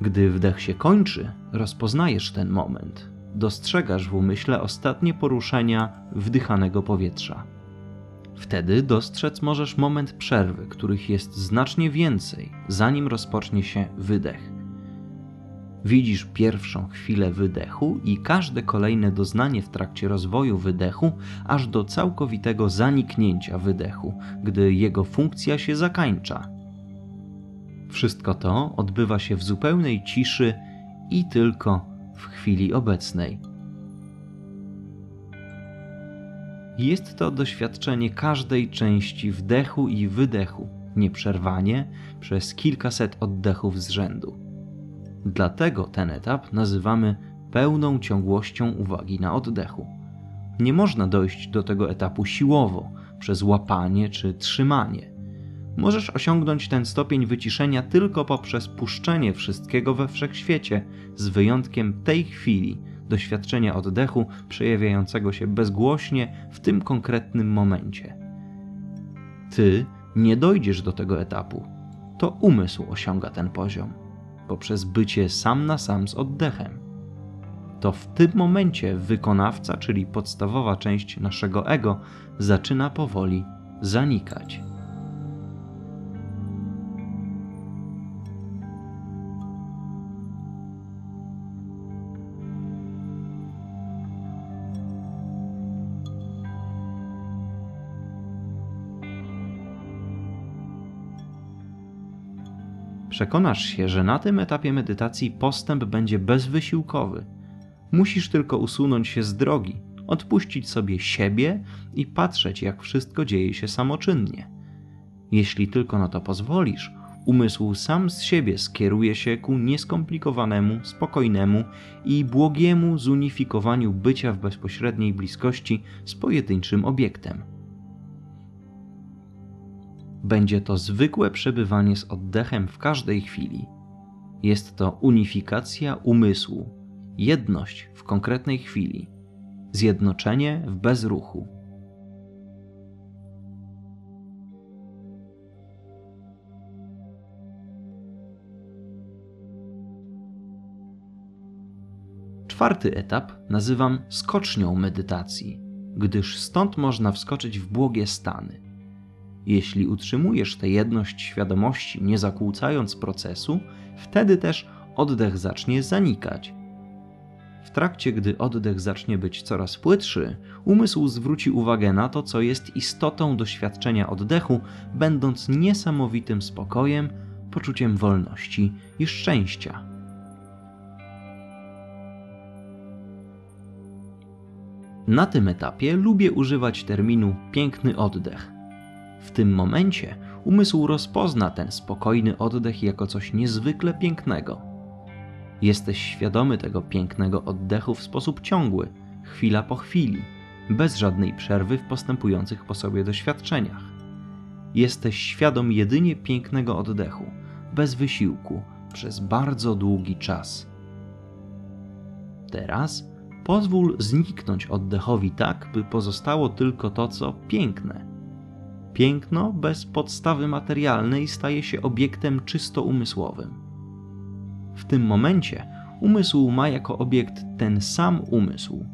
Gdy wdech się kończy, rozpoznajesz ten moment, dostrzegasz w umyśle ostatnie poruszenia wdychanego powietrza. Wtedy dostrzec możesz moment przerwy, których jest znacznie więcej, zanim rozpocznie się wydech. Widzisz pierwszą chwilę wydechu i każde kolejne doznanie w trakcie rozwoju wydechu, aż do całkowitego zaniknięcia wydechu, gdy jego funkcja się zakańcza. Wszystko to odbywa się w zupełnej ciszy i tylko w chwili obecnej. Jest to doświadczenie każdej części wdechu i wydechu, nieprzerwanie przez kilkaset oddechów z rzędu. Dlatego ten etap nazywamy pełną ciągłością uwagi na oddechu. Nie można dojść do tego etapu siłowo, przez łapanie czy trzymanie. Możesz osiągnąć ten stopień wyciszenia tylko poprzez puszczenie wszystkiego we wszechświecie, z wyjątkiem tej chwili, doświadczenia oddechu przejawiającego się bezgłośnie w tym konkretnym momencie. Ty nie dojdziesz do tego etapu. To umysł osiąga ten poziom poprzez bycie sam na sam z oddechem. To w tym momencie wykonawca, czyli podstawowa część naszego ego, zaczyna powoli zanikać. Przekonasz się, że na tym etapie medytacji postęp będzie bezwysiłkowy. Musisz tylko usunąć się z drogi, odpuścić sobie siebie i patrzeć, jak wszystko dzieje się samoczynnie. Jeśli tylko na to pozwolisz, umysł sam z siebie skieruje się ku nieskomplikowanemu, spokojnemu i błogiemu zunifikowaniu bycia w bezpośredniej bliskości z pojedynczym obiektem. Będzie to zwykłe przebywanie z oddechem w każdej chwili. Jest to unifikacja umysłu, jedność w konkretnej chwili, zjednoczenie w bezruchu. Czwarty etap nazywam skocznią medytacji, gdyż stąd można wskoczyć w błogie stany. Jeśli utrzymujesz tę jedność świadomości, nie zakłócając procesu, wtedy też oddech zacznie zanikać. W trakcie, gdy oddech zacznie być coraz płytszy, umysł zwróci uwagę na to, co jest istotą doświadczenia oddechu, będąc niesamowitym spokojem, poczuciem wolności i szczęścia. Na tym etapie lubię używać terminu piękny oddech. W tym momencie umysł rozpozna ten spokojny oddech jako coś niezwykle pięknego. Jesteś świadomy tego pięknego oddechu w sposób ciągły, chwila po chwili, bez żadnej przerwy w postępujących po sobie doświadczeniach. Jesteś świadom jedynie pięknego oddechu, bez wysiłku, przez bardzo długi czas. Teraz pozwól zniknąć oddechowi tak, by pozostało tylko to, co piękne. Piękno bez podstawy materialnej staje się obiektem czysto umysłowym. W tym momencie umysł ma jako obiekt ten sam umysł.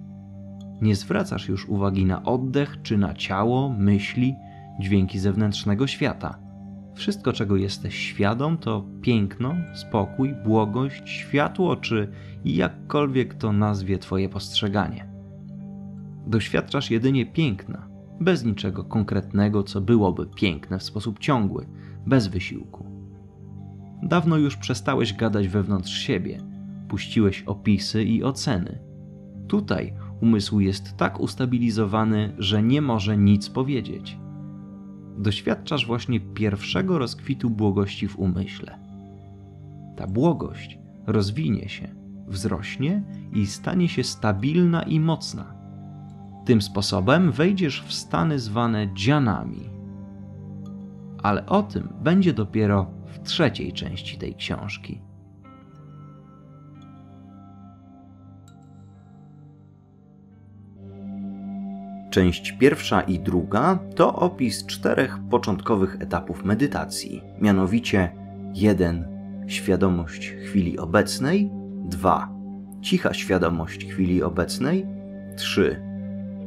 Nie zwracasz już uwagi na oddech czy na ciało, myśli, dźwięki zewnętrznego świata. Wszystko, czego jesteś świadom, to piękno, spokój, błogość, światło czy jakkolwiek to nazwie twoje postrzeganie. Doświadczasz jedynie piękna, bez niczego konkretnego, co byłoby piękne w sposób ciągły, bez wysiłku. Dawno już przestałeś gadać wewnątrz siebie, puściłeś opisy i oceny. Tutaj umysł jest tak ustabilizowany, że nie może nic powiedzieć. Doświadczasz właśnie pierwszego rozkwitu błogości w umyśle. Ta błogość rozwinie się, wzrośnie i stanie się stabilna i mocna. Tym sposobem wejdziesz w stany zwane dhyanami. Ale o tym będzie dopiero w trzeciej części tej książki. Część pierwsza i druga to opis czterech początkowych etapów medytacji, mianowicie jeden. Świadomość chwili obecnej, dwa. Cicha świadomość chwili obecnej, trzy.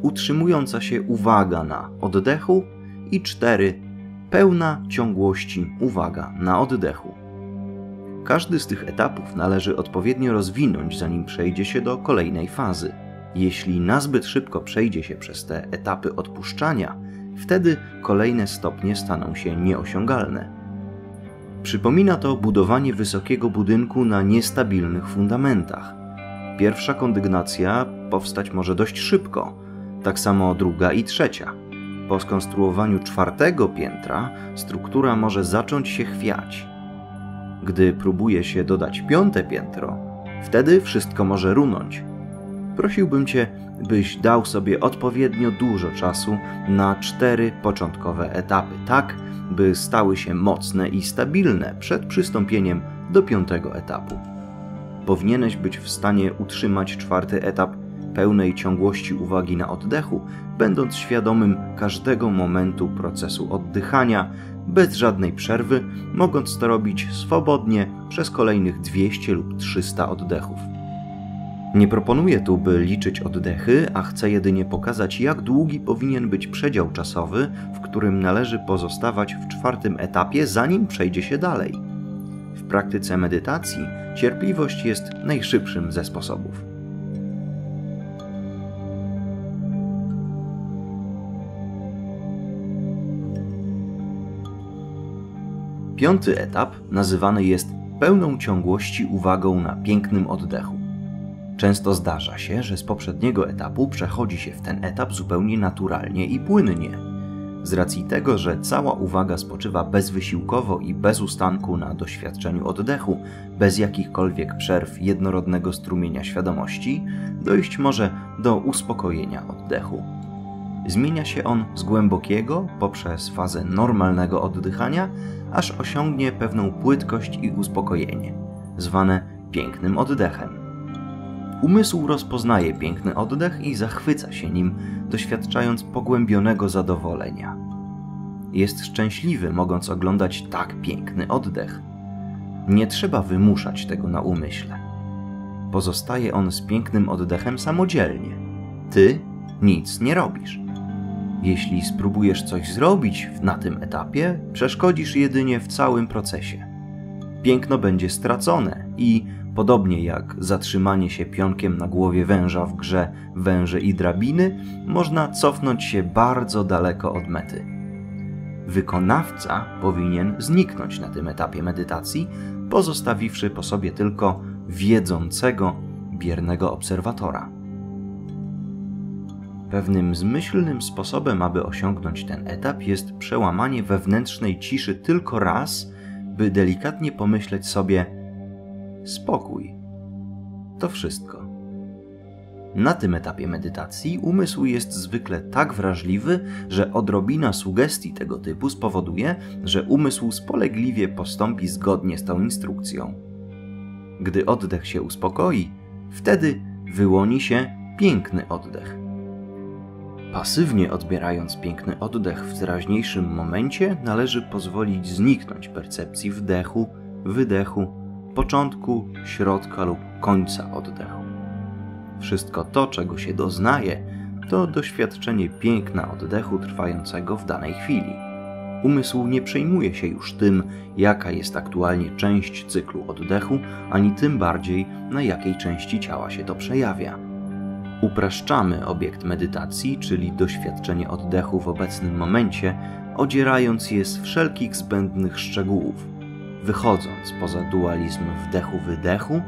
Utrzymująca się uwaga na oddechu i cztery. Pełna ciągłości uwaga na oddechu. Każdy z tych etapów należy odpowiednio rozwinąć, zanim przejdzie się do kolejnej fazy. Jeśli nazbyt szybko przejdzie się przez te etapy odpuszczania, wtedy kolejne stopnie staną się nieosiągalne. Przypomina to budowanie wysokiego budynku na niestabilnych fundamentach. Pierwsza kondygnacja powstać może dość szybko, tak samo druga i trzecia. Po skonstruowaniu czwartego piętra struktura może zacząć się chwiać. Gdy próbuje się dodać piąte piętro, wtedy wszystko może runąć. Prosiłbym Cię, byś dał sobie odpowiednio dużo czasu na cztery początkowe etapy, tak by stały się mocne i stabilne przed przystąpieniem do piątego etapu. Powinieneś być w stanie utrzymać czwarty etap pełnej ciągłości uwagi na oddechu, będąc świadomym każdego momentu procesu oddychania, bez żadnej przerwy, mogąc to robić swobodnie przez kolejnych dwieście lub trzysta oddechów. Nie proponuję tu, by liczyć oddechy, a chcę jedynie pokazać, jak długi powinien być przedział czasowy, w którym należy pozostawać w czwartym etapie, zanim przejdzie się dalej. W praktyce medytacji cierpliwość jest najszybszym ze sposobów. Piąty etap nazywany jest pełną ciągłości uwagą na pięknym oddechu. Często zdarza się, że z poprzedniego etapu przechodzi się w ten etap zupełnie naturalnie i płynnie. Z racji tego, że cała uwaga spoczywa bezwysiłkowo i bez ustanku na doświadczeniu oddechu, bez jakichkolwiek przerw jednorodnego strumienia świadomości, dojść może do uspokojenia oddechu. Zmienia się on z głębokiego, poprzez fazę normalnego oddychania, aż osiągnie pewną płytkość i uspokojenie, zwane pięknym oddechem. Umysł rozpoznaje piękny oddech i zachwyca się nim, doświadczając pogłębionego zadowolenia. Jest szczęśliwy, mogąc oglądać tak piękny oddech. Nie trzeba wymuszać tego na umyśle. Pozostaje on z pięknym oddechem samodzielnie. Ty nic nie robisz. Jeśli spróbujesz coś zrobić na tym etapie, przeszkodzisz jedynie w całym procesie. Piękno będzie stracone i, podobnie jak zatrzymanie się pionkiem na głowie węża w grze Węże i drabiny, można cofnąć się bardzo daleko od mety. Wykonawca powinien zniknąć na tym etapie medytacji, pozostawiwszy po sobie tylko wiedzącego, biernego obserwatora. Pewnym zmyślnym sposobem, aby osiągnąć ten etap, jest przełamanie wewnętrznej ciszy tylko raz, by delikatnie pomyśleć sobie: spokój. To wszystko. Na tym etapie medytacji umysł jest zwykle tak wrażliwy, że odrobina sugestii tego typu spowoduje, że umysł spolegliwie postąpi zgodnie z tą instrukcją. Gdy oddech się uspokoi, wtedy wyłoni się piękny oddech. Pasywnie odbierając piękny oddech w teraźniejszym momencie, należy pozwolić zniknąć percepcji wdechu, wydechu, początku, środka lub końca oddechu. Wszystko to, czego się doznaje, to doświadczenie piękna oddechu trwającego w danej chwili. Umysł nie przejmuje się już tym, jaka jest aktualnie część cyklu oddechu, ani tym bardziej, na jakiej części ciała się to przejawia. Upraszczamy obiekt medytacji, czyli doświadczenie oddechu w obecnym momencie, odzierając je z wszelkich zbędnych szczegółów, wychodząc poza dualizm wdechu-wydechu,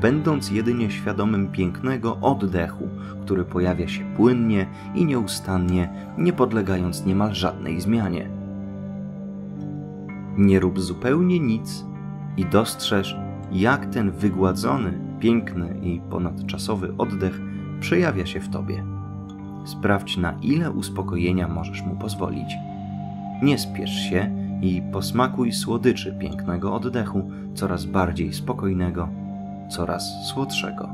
będąc jedynie świadomym pięknego oddechu, który pojawia się płynnie i nieustannie, nie podlegając niemal żadnej zmianie. Nie rób zupełnie nic i dostrzeż, jak ten wygładzony, piękny i ponadczasowy oddech przejawia się w tobie. Sprawdź, na ile uspokojenia możesz mu pozwolić. Nie spiesz się i posmakuj słodyczy pięknego oddechu, coraz bardziej spokojnego, coraz słodszego.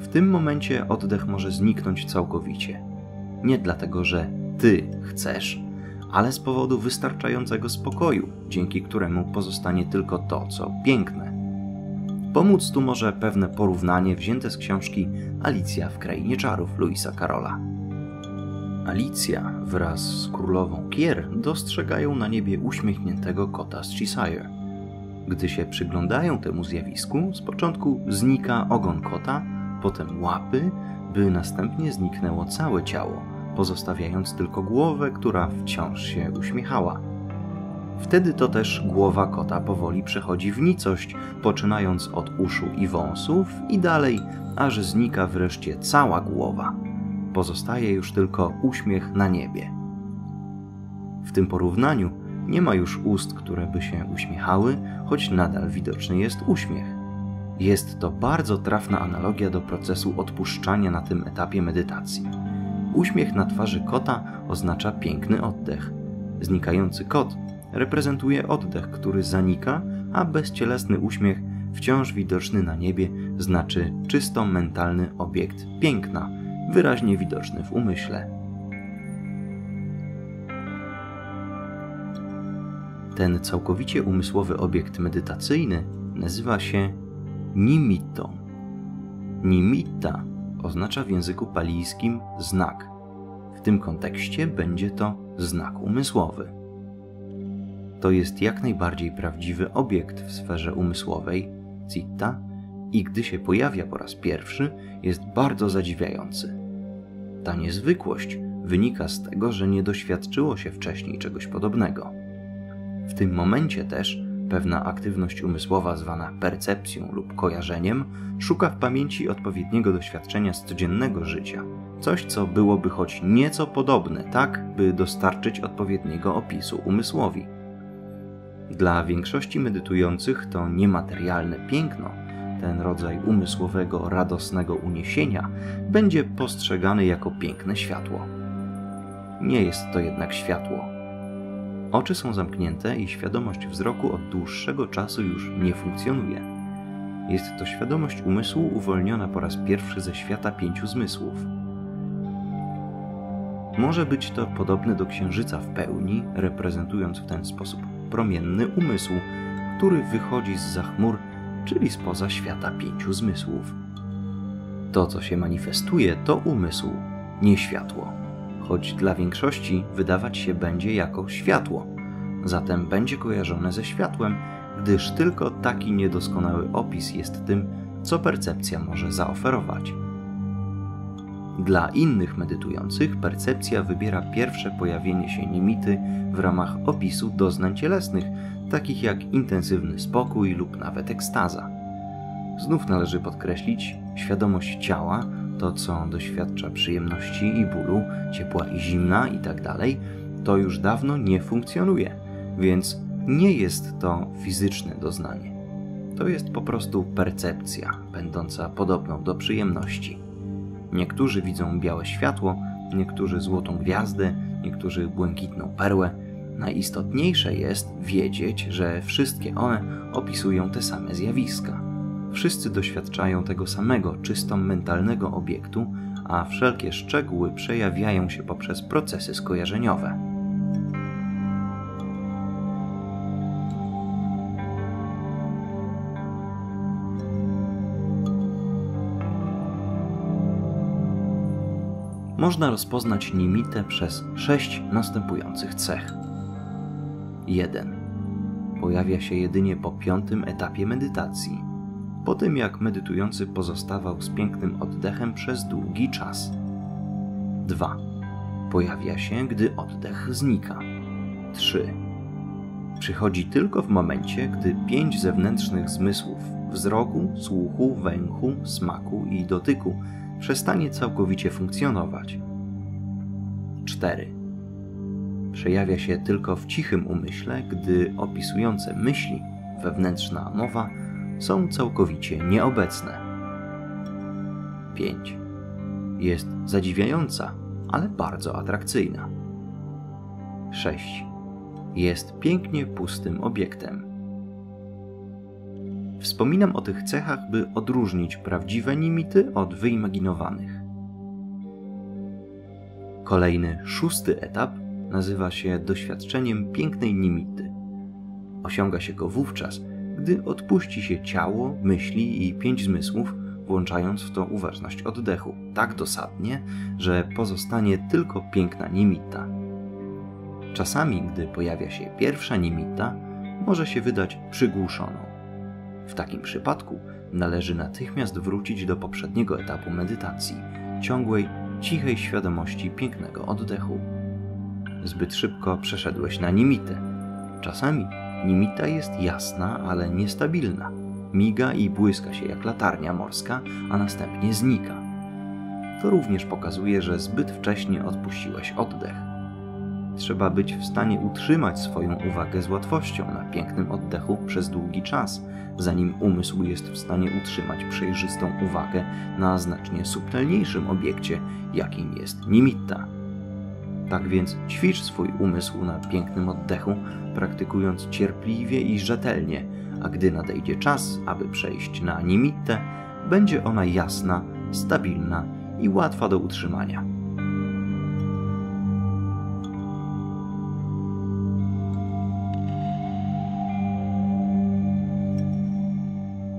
W tym momencie oddech może zniknąć całkowicie. Nie dlatego, że ty chcesz, ale z powodu wystarczającego spokoju, dzięki któremu pozostanie tylko to, co piękne. Pomóc tu może pewne porównanie wzięte z książki Alicja w Krainie Czarów Louisa Carrolla. Alicja wraz z królową Kier dostrzegają na niebie uśmiechniętego kota z Cheshire. Gdy się przyglądają temu zjawisku, z początku znika ogon kota, potem łapy, by następnie zniknęło całe ciało, pozostawiając tylko głowę, która wciąż się uśmiechała. Wtedy to też głowa kota powoli przechodzi w nicość, poczynając od uszu i wąsów i dalej, aż znika wreszcie cała głowa. Pozostaje już tylko uśmiech na niebie. W tym porównaniu nie ma już ust, które by się uśmiechały, choć nadal widoczny jest uśmiech. Jest to bardzo trafna analogia do procesu odpuszczania na tym etapie medytacji. Uśmiech na twarzy kota oznacza piękny oddech. Znikający kot reprezentuje oddech, który zanika, a bezcielesny uśmiech, wciąż widoczny na niebie, znaczy czysto mentalny obiekt piękna, wyraźnie widoczny w umyśle. Ten całkowicie umysłowy obiekt medytacyjny nazywa się nimittą. Nimitta oznacza w języku palijskim znak. W tym kontekście będzie to znak umysłowy. To jest jak najbardziej prawdziwy obiekt w sferze umysłowej, citta, i gdy się pojawia po raz pierwszy, jest bardzo zadziwiający. Ta niezwykłość wynika z tego, że nie doświadczyło się wcześniej czegoś podobnego. W tym momencie też pewna aktywność umysłowa zwana percepcją lub kojarzeniem szuka w pamięci odpowiedniego doświadczenia z codziennego życia. Coś, co byłoby choć nieco podobne, tak by dostarczyć odpowiedniego opisu umysłowi. Dla większości medytujących to niematerialne piękno, ten rodzaj umysłowego, radosnego uniesienia będzie postrzegany jako piękne światło. Nie jest to jednak światło. Oczy są zamknięte i świadomość wzroku od dłuższego czasu już nie funkcjonuje. Jest to świadomość umysłu uwolniona po raz pierwszy ze świata pięciu zmysłów. Może być to podobne do księżyca w pełni, reprezentując w ten sposób promienny umysł, który wychodzi z chmur, czyli spoza świata pięciu zmysłów. To, co się manifestuje, to umysł, nie światło, choć dla większości wydawać się będzie jako światło, zatem będzie kojarzone ze światłem, gdyż tylko taki niedoskonały opis jest tym, co percepcja może zaoferować. Dla innych medytujących percepcja wybiera pierwsze pojawienie się nimity w ramach opisu doznań cielesnych, takich jak intensywny spokój lub nawet ekstaza. Znów należy podkreślić, świadomość ciała, to co doświadcza przyjemności i bólu, ciepła i zimna itd., to już dawno nie funkcjonuje, więc nie jest to fizyczne doznanie. To jest po prostu percepcja, będąca podobną do przyjemności. Niektórzy widzą białe światło, niektórzy złotą gwiazdę, niektórzy błękitną perłę. Najistotniejsze jest wiedzieć, że wszystkie one opisują te same zjawiska. Wszyscy doświadczają tego samego, czysto mentalnego obiektu, a wszelkie szczegóły przejawiają się poprzez procesy skojarzeniowe. Można rozpoznać nimitę przez sześć następujących cech. jeden. Pojawia się jedynie po piątym etapie medytacji, po tym jak medytujący pozostawał z pięknym oddechem przez długi czas. dwa. Pojawia się, gdy oddech znika. trzy. Przychodzi tylko w momencie, gdy pięć zewnętrznych zmysłów – wzroku, słuchu, węchu, smaku i dotyku – przestanie całkowicie funkcjonować. cztery. Przejawia się tylko w cichym umyśle, gdy opisujące myśli, wewnętrzna mowa, są całkowicie nieobecne. pięć. Jest zadziwiająca, ale bardzo atrakcyjna. sześć. Jest pięknie pustym obiektem. Wspominam o tych cechach, by odróżnić prawdziwe nimity od wyimaginowanych. Kolejny, szósty etap nazywa się doświadczeniem pięknej nimity. Osiąga się go wówczas, gdy odpuści się ciało, myśli i pięć zmysłów, włączając w to uważność oddechu, tak dosadnie, że pozostanie tylko piękna nimitta. Czasami, gdy pojawia się pierwsza nimitta, może się wydać przygłuszoną. W takim przypadku należy natychmiast wrócić do poprzedniego etapu medytacji, ciągłej, cichej świadomości pięknego oddechu. Zbyt szybko przeszedłeś na nimitę. Czasami nimita jest jasna, ale niestabilna. Miga i błyska się jak latarnia morska, a następnie znika. To również pokazuje, że zbyt wcześnie odpuściłeś oddech. Trzeba być w stanie utrzymać swoją uwagę z łatwością na pięknym oddechu przez długi czas, zanim umysł jest w stanie utrzymać przejrzystą uwagę na znacznie subtelniejszym obiekcie, jakim jest nimitta. Tak więc ćwicz swój umysł na pięknym oddechu, praktykując cierpliwie i rzetelnie, a gdy nadejdzie czas, aby przejść na nimittę, będzie ona jasna, stabilna i łatwa do utrzymania.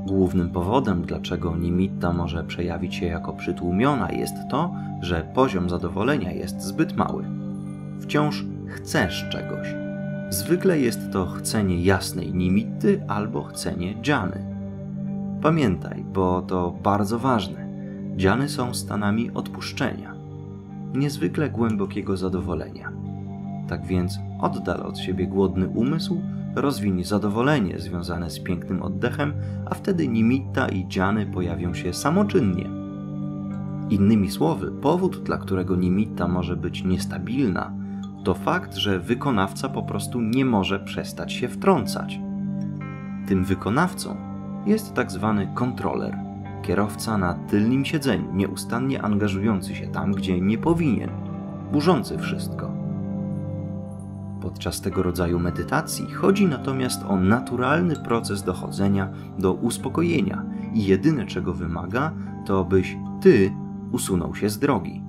Głównym powodem, dlaczego nimitta może przejawić się jako przytłumiona, jest to, że poziom zadowolenia jest zbyt mały. Wciąż chcesz czegoś. Zwykle jest to chcenie jasnej nimitty albo chcenie dhyany. Pamiętaj, bo to bardzo ważne. Dhyany są stanami odpuszczenia. niezwykle głębokiego zadowolenia. Tak więc oddal od siebie głodny umysł, rozwiń zadowolenie związane z pięknym oddechem, a wtedy nimitta i dhyany pojawią się samoczynnie. Innymi słowy, powód, dla którego nimitta może być niestabilna, to fakt, że wykonawca po prostu nie może przestać się wtrącać. Tym wykonawcą jest tak zwany kontroler, kierowca na tylnym siedzeniu, nieustannie angażujący się tam, gdzie nie powinien, burzący wszystko. Podczas tego rodzaju medytacji chodzi natomiast o naturalny proces dochodzenia do uspokojenia i jedyne, czego wymaga, to byś ty usunął się z drogi.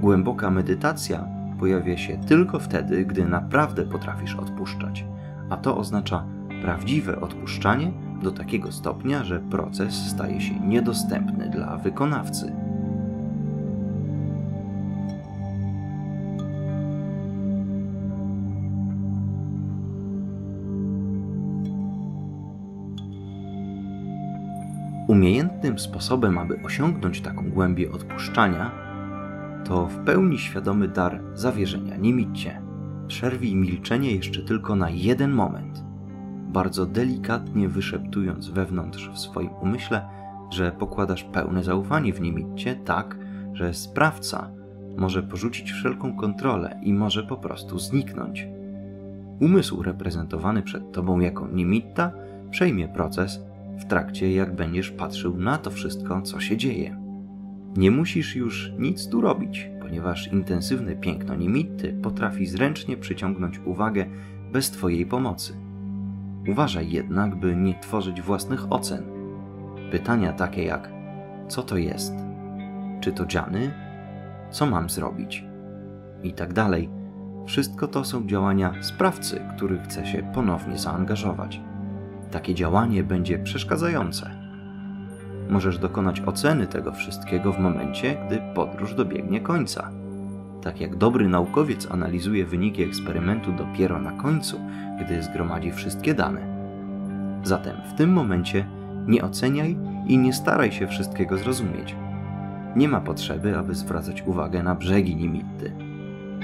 Głęboka medytacja pojawia się tylko wtedy, gdy naprawdę potrafisz odpuszczać, a to oznacza prawdziwe odpuszczanie do takiego stopnia, że proces staje się niedostępny dla wykonawcy. Umiejętnym sposobem, aby osiągnąć taką głębię odpuszczania, to w pełni świadomy dar zawierzenia nimitcie. Przerwij milczenie jeszcze tylko na jeden moment, bardzo delikatnie wyszeptując wewnątrz w swoim umyśle, że pokładasz pełne zaufanie w nimitcie, tak, że sprawca może porzucić wszelką kontrolę i może po prostu zniknąć. Umysł reprezentowany przed tobą jako nimitta przejmie proces w trakcie, jak będziesz patrzył na to wszystko, co się dzieje. Nie musisz już nic tu robić, ponieważ intensywne piękno nimitty potrafi zręcznie przyciągnąć uwagę bez twojej pomocy. Uważaj jednak, by nie tworzyć własnych ocen. Pytania takie jak: co to jest? Czy to dhyany? Co mam zrobić? I tak dalej. Wszystko to są działania sprawcy, który chce się ponownie zaangażować. Takie działanie będzie przeszkadzające. Możesz dokonać oceny tego wszystkiego w momencie, gdy podróż dobiegnie końca. Tak jak dobry naukowiec analizuje wyniki eksperymentu dopiero na końcu, gdy zgromadzi wszystkie dane. Zatem w tym momencie nie oceniaj i nie staraj się wszystkiego zrozumieć. Nie ma potrzeby, aby zwracać uwagę na brzegi nimitty.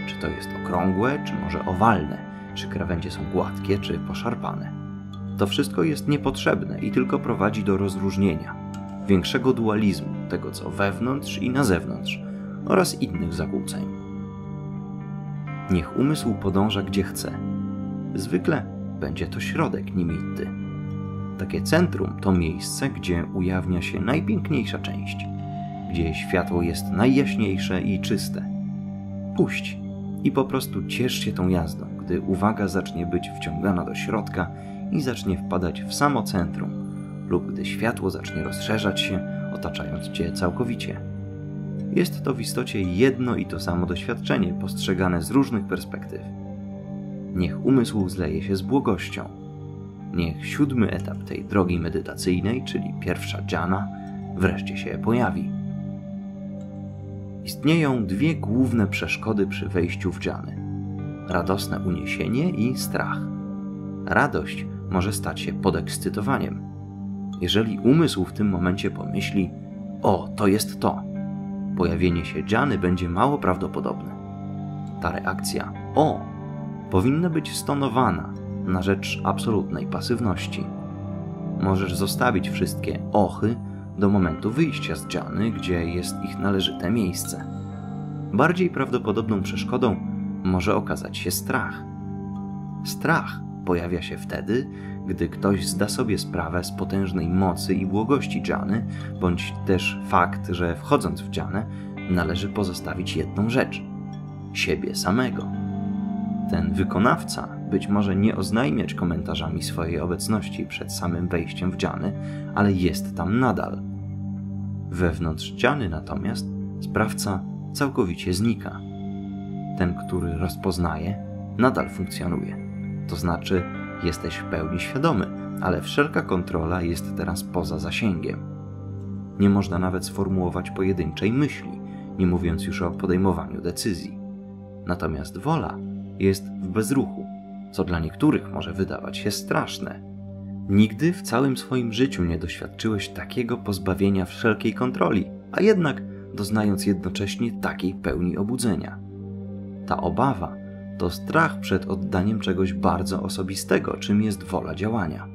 Czy to jest okrągłe, czy może owalne, czy krawędzie są gładkie, czy poszarpane. To wszystko jest niepotrzebne i tylko prowadzi do rozróżnienia, większego dualizmu tego, co wewnątrz i na zewnątrz, oraz innych zakłóceń. Niech umysł podąża gdzie chce. Zwykle będzie to środek nimitty. Takie centrum to miejsce, gdzie ujawnia się najpiękniejsza część, gdzie światło jest najjaśniejsze i czyste. Puść i po prostu ciesz się tą jazdą, gdy uwaga zacznie być wciągana do środka i zacznie wpadać w samo centrum, lub gdy światło zacznie rozszerzać się, otaczając cię całkowicie. Jest to w istocie jedno i to samo doświadczenie, postrzegane z różnych perspektyw. Niech umysł zleje się z błogością. Niech siódmy etap tej drogi medytacyjnej, czyli pierwsza dhyana, wreszcie się pojawi. Istnieją dwie główne przeszkody przy wejściu w dhyany. Radosne uniesienie i strach. Radość może stać się podekscytowaniem. Jeżeli umysł w tym momencie pomyśli: o, to jest to, pojawienie się dhyany będzie mało prawdopodobne. Ta reakcja o powinna być stonowana na rzecz absolutnej pasywności. Możesz zostawić wszystkie ochy do momentu wyjścia z dhyany, gdzie jest ich należyte miejsce. Bardziej prawdopodobną przeszkodą może okazać się strach. Strach pojawia się wtedy, gdy ktoś zda sobie sprawę z potężnej mocy i błogości dhyany, bądź też fakt, że wchodząc w dhyanę należy pozostawić jedną rzecz – siebie samego. Ten wykonawca być może nie oznajmiać komentarzami swojej obecności przed samym wejściem w dhyany, ale jest tam nadal. Wewnątrz dhyany natomiast sprawca całkowicie znika. Ten, który rozpoznaje, nadal funkcjonuje. To znaczy, jesteś w pełni świadomy, ale wszelka kontrola jest teraz poza zasięgiem. Nie można nawet sformułować pojedynczej myśli, nie mówiąc już o podejmowaniu decyzji. Natomiast wola jest w bezruchu, co dla niektórych może wydawać się straszne. Nigdy w całym swoim życiu nie doświadczyłeś takiego pozbawienia wszelkiej kontroli, a jednak doznając jednocześnie takiej pełni obudzenia. Ta obawa to strach przed oddaniem czegoś bardzo osobistego, czym jest wola działania.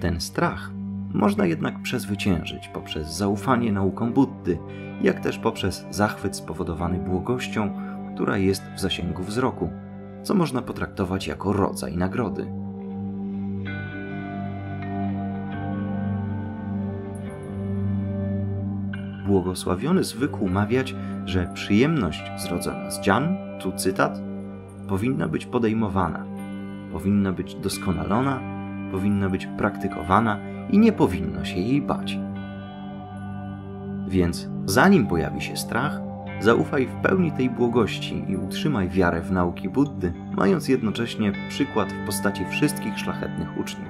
Ten strach można jednak przezwyciężyć poprzez zaufanie naukom Buddy, jak też poprzez zachwyt spowodowany błogością, która jest w zasięgu wzroku, co można potraktować jako rodzaj nagrody. Błogosławiony zwykł mawiać, że przyjemność zrodzona z dhan, tu cytat, powinna być podejmowana, powinna być doskonalona, powinna być praktykowana i nie powinno się jej bać. Więc zanim pojawi się strach, zaufaj w pełni tej błogości i utrzymaj wiarę w nauki Buddy, mając jednocześnie przykład w postaci wszystkich szlachetnych uczniów.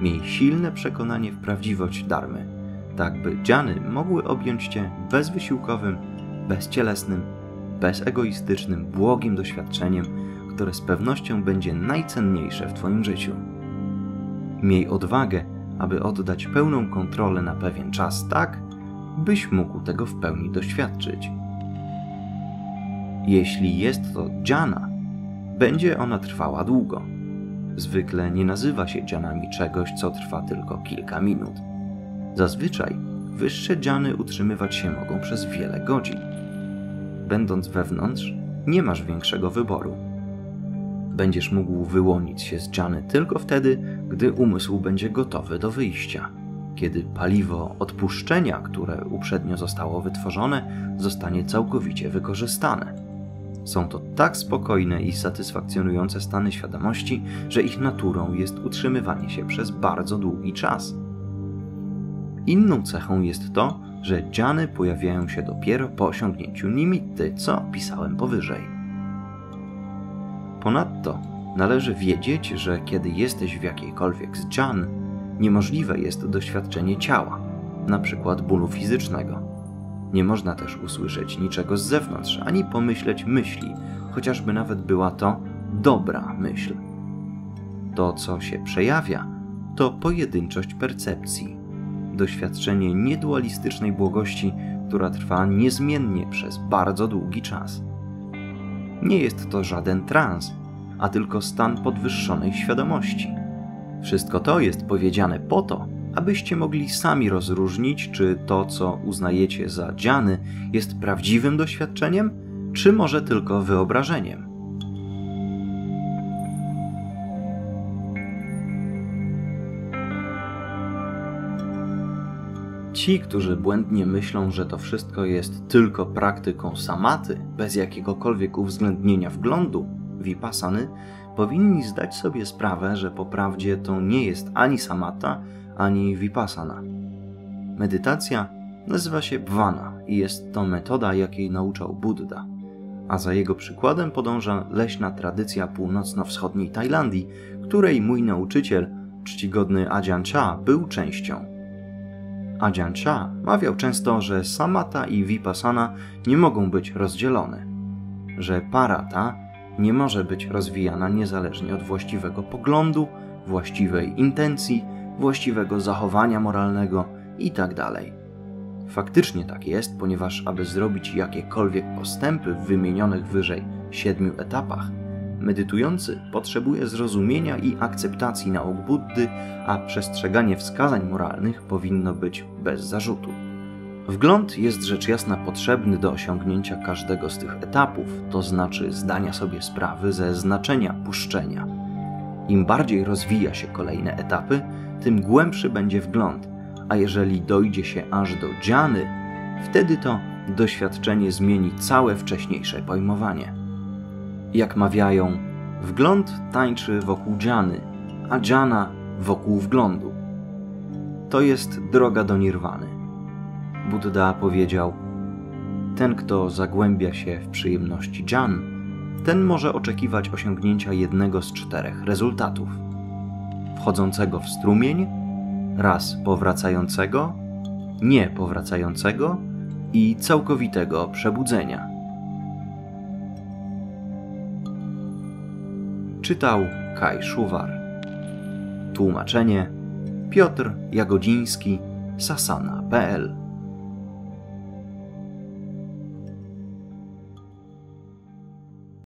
Miej silne przekonanie w prawdziwość dharmy, tak by dhyany mogły objąć Cię bezwysiłkowym, bezcielesnym, bezegoistycznym, błogim doświadczeniem, które z pewnością będzie najcenniejsze w Twoim życiu. Miej odwagę, aby oddać pełną kontrolę na pewien czas tak, byś mógł tego w pełni doświadczyć. Jeśli jest to dhyana, będzie ona trwała długo. Zwykle nie nazywa się dhanami czegoś, co trwa tylko kilka minut. Zazwyczaj wyższe dhyany utrzymywać się mogą przez wiele godzin. Będąc wewnątrz, nie masz większego wyboru. Będziesz mógł wyłonić się z dhyany tylko wtedy, gdy umysł będzie gotowy do wyjścia, kiedy paliwo odpuszczenia, które uprzednio zostało wytworzone, zostanie całkowicie wykorzystane. Są to tak spokojne i satysfakcjonujące stany świadomości, że ich naturą jest utrzymywanie się przez bardzo długi czas. Inną cechą jest to, że dhyany pojawiają się dopiero po osiągnięciu nimitty, co opisałem powyżej. Ponadto należy wiedzieć, że kiedy jesteś w jakiejkolwiek z dhan, niemożliwe jest doświadczenie ciała, np. bólu fizycznego. Nie można też usłyszeć niczego z zewnątrz, ani pomyśleć myśli, chociażby nawet była to dobra myśl. To, co się przejawia, to pojedynczość percepcji, doświadczenie niedualistycznej błogości, która trwa niezmiennie przez bardzo długi czas. Nie jest to żaden trans, a tylko stan podwyższonej świadomości. Wszystko to jest powiedziane po to, abyście mogli sami rozróżnić, czy to, co uznajecie za dhyany, jest prawdziwym doświadczeniem, czy może tylko wyobrażeniem. Ci, którzy błędnie myślą, że to wszystko jest tylko praktyką samaty, bez jakiegokolwiek uwzględnienia wglądu, vipassany, powinni zdać sobie sprawę, że po prawdzie to nie jest ani samatha, ani vipassana. Medytacja nazywa się bhavana i jest to metoda, jakiej nauczał Budda, a za jego przykładem podąża leśna tradycja północno-wschodniej Tajlandii, której mój nauczyciel, czcigodny Ajahn Chah, był częścią. Ajahn Chah mawiał często, że samatha i vipassana nie mogą być rozdzielone, że para ta nie może być rozwijana niezależnie od właściwego poglądu, właściwej intencji, właściwego zachowania moralnego itd. Faktycznie tak jest, ponieważ aby zrobić jakiekolwiek postępy w wymienionych wyżej siedmiu etapach, medytujący potrzebuje zrozumienia i akceptacji nauk Buddy, a przestrzeganie wskazań moralnych powinno być bez zarzutu. Wgląd jest rzecz jasna potrzebny do osiągnięcia każdego z tych etapów, to znaczy zdania sobie sprawy ze znaczenia puszczenia. Im bardziej rozwija się kolejne etapy, tym głębszy będzie wgląd, a jeżeli dojdzie się aż do dhyany, wtedy to doświadczenie zmieni całe wcześniejsze pojmowanie. Jak mawiają, wgląd tańczy wokół dhyany, a dhyana wokół wglądu. To jest droga do nirwany. Budda powiedział: ten, kto zagłębia się w przyjemności dhan, ten może oczekiwać osiągnięcia jednego z czterech rezultatów: wchodzącego w strumień, raz powracającego, nie powracającego i całkowitego przebudzenia. Czytał Kai Szuwar. Tłumaczenie: Piotr Jagodziński, sasana kropka pe el.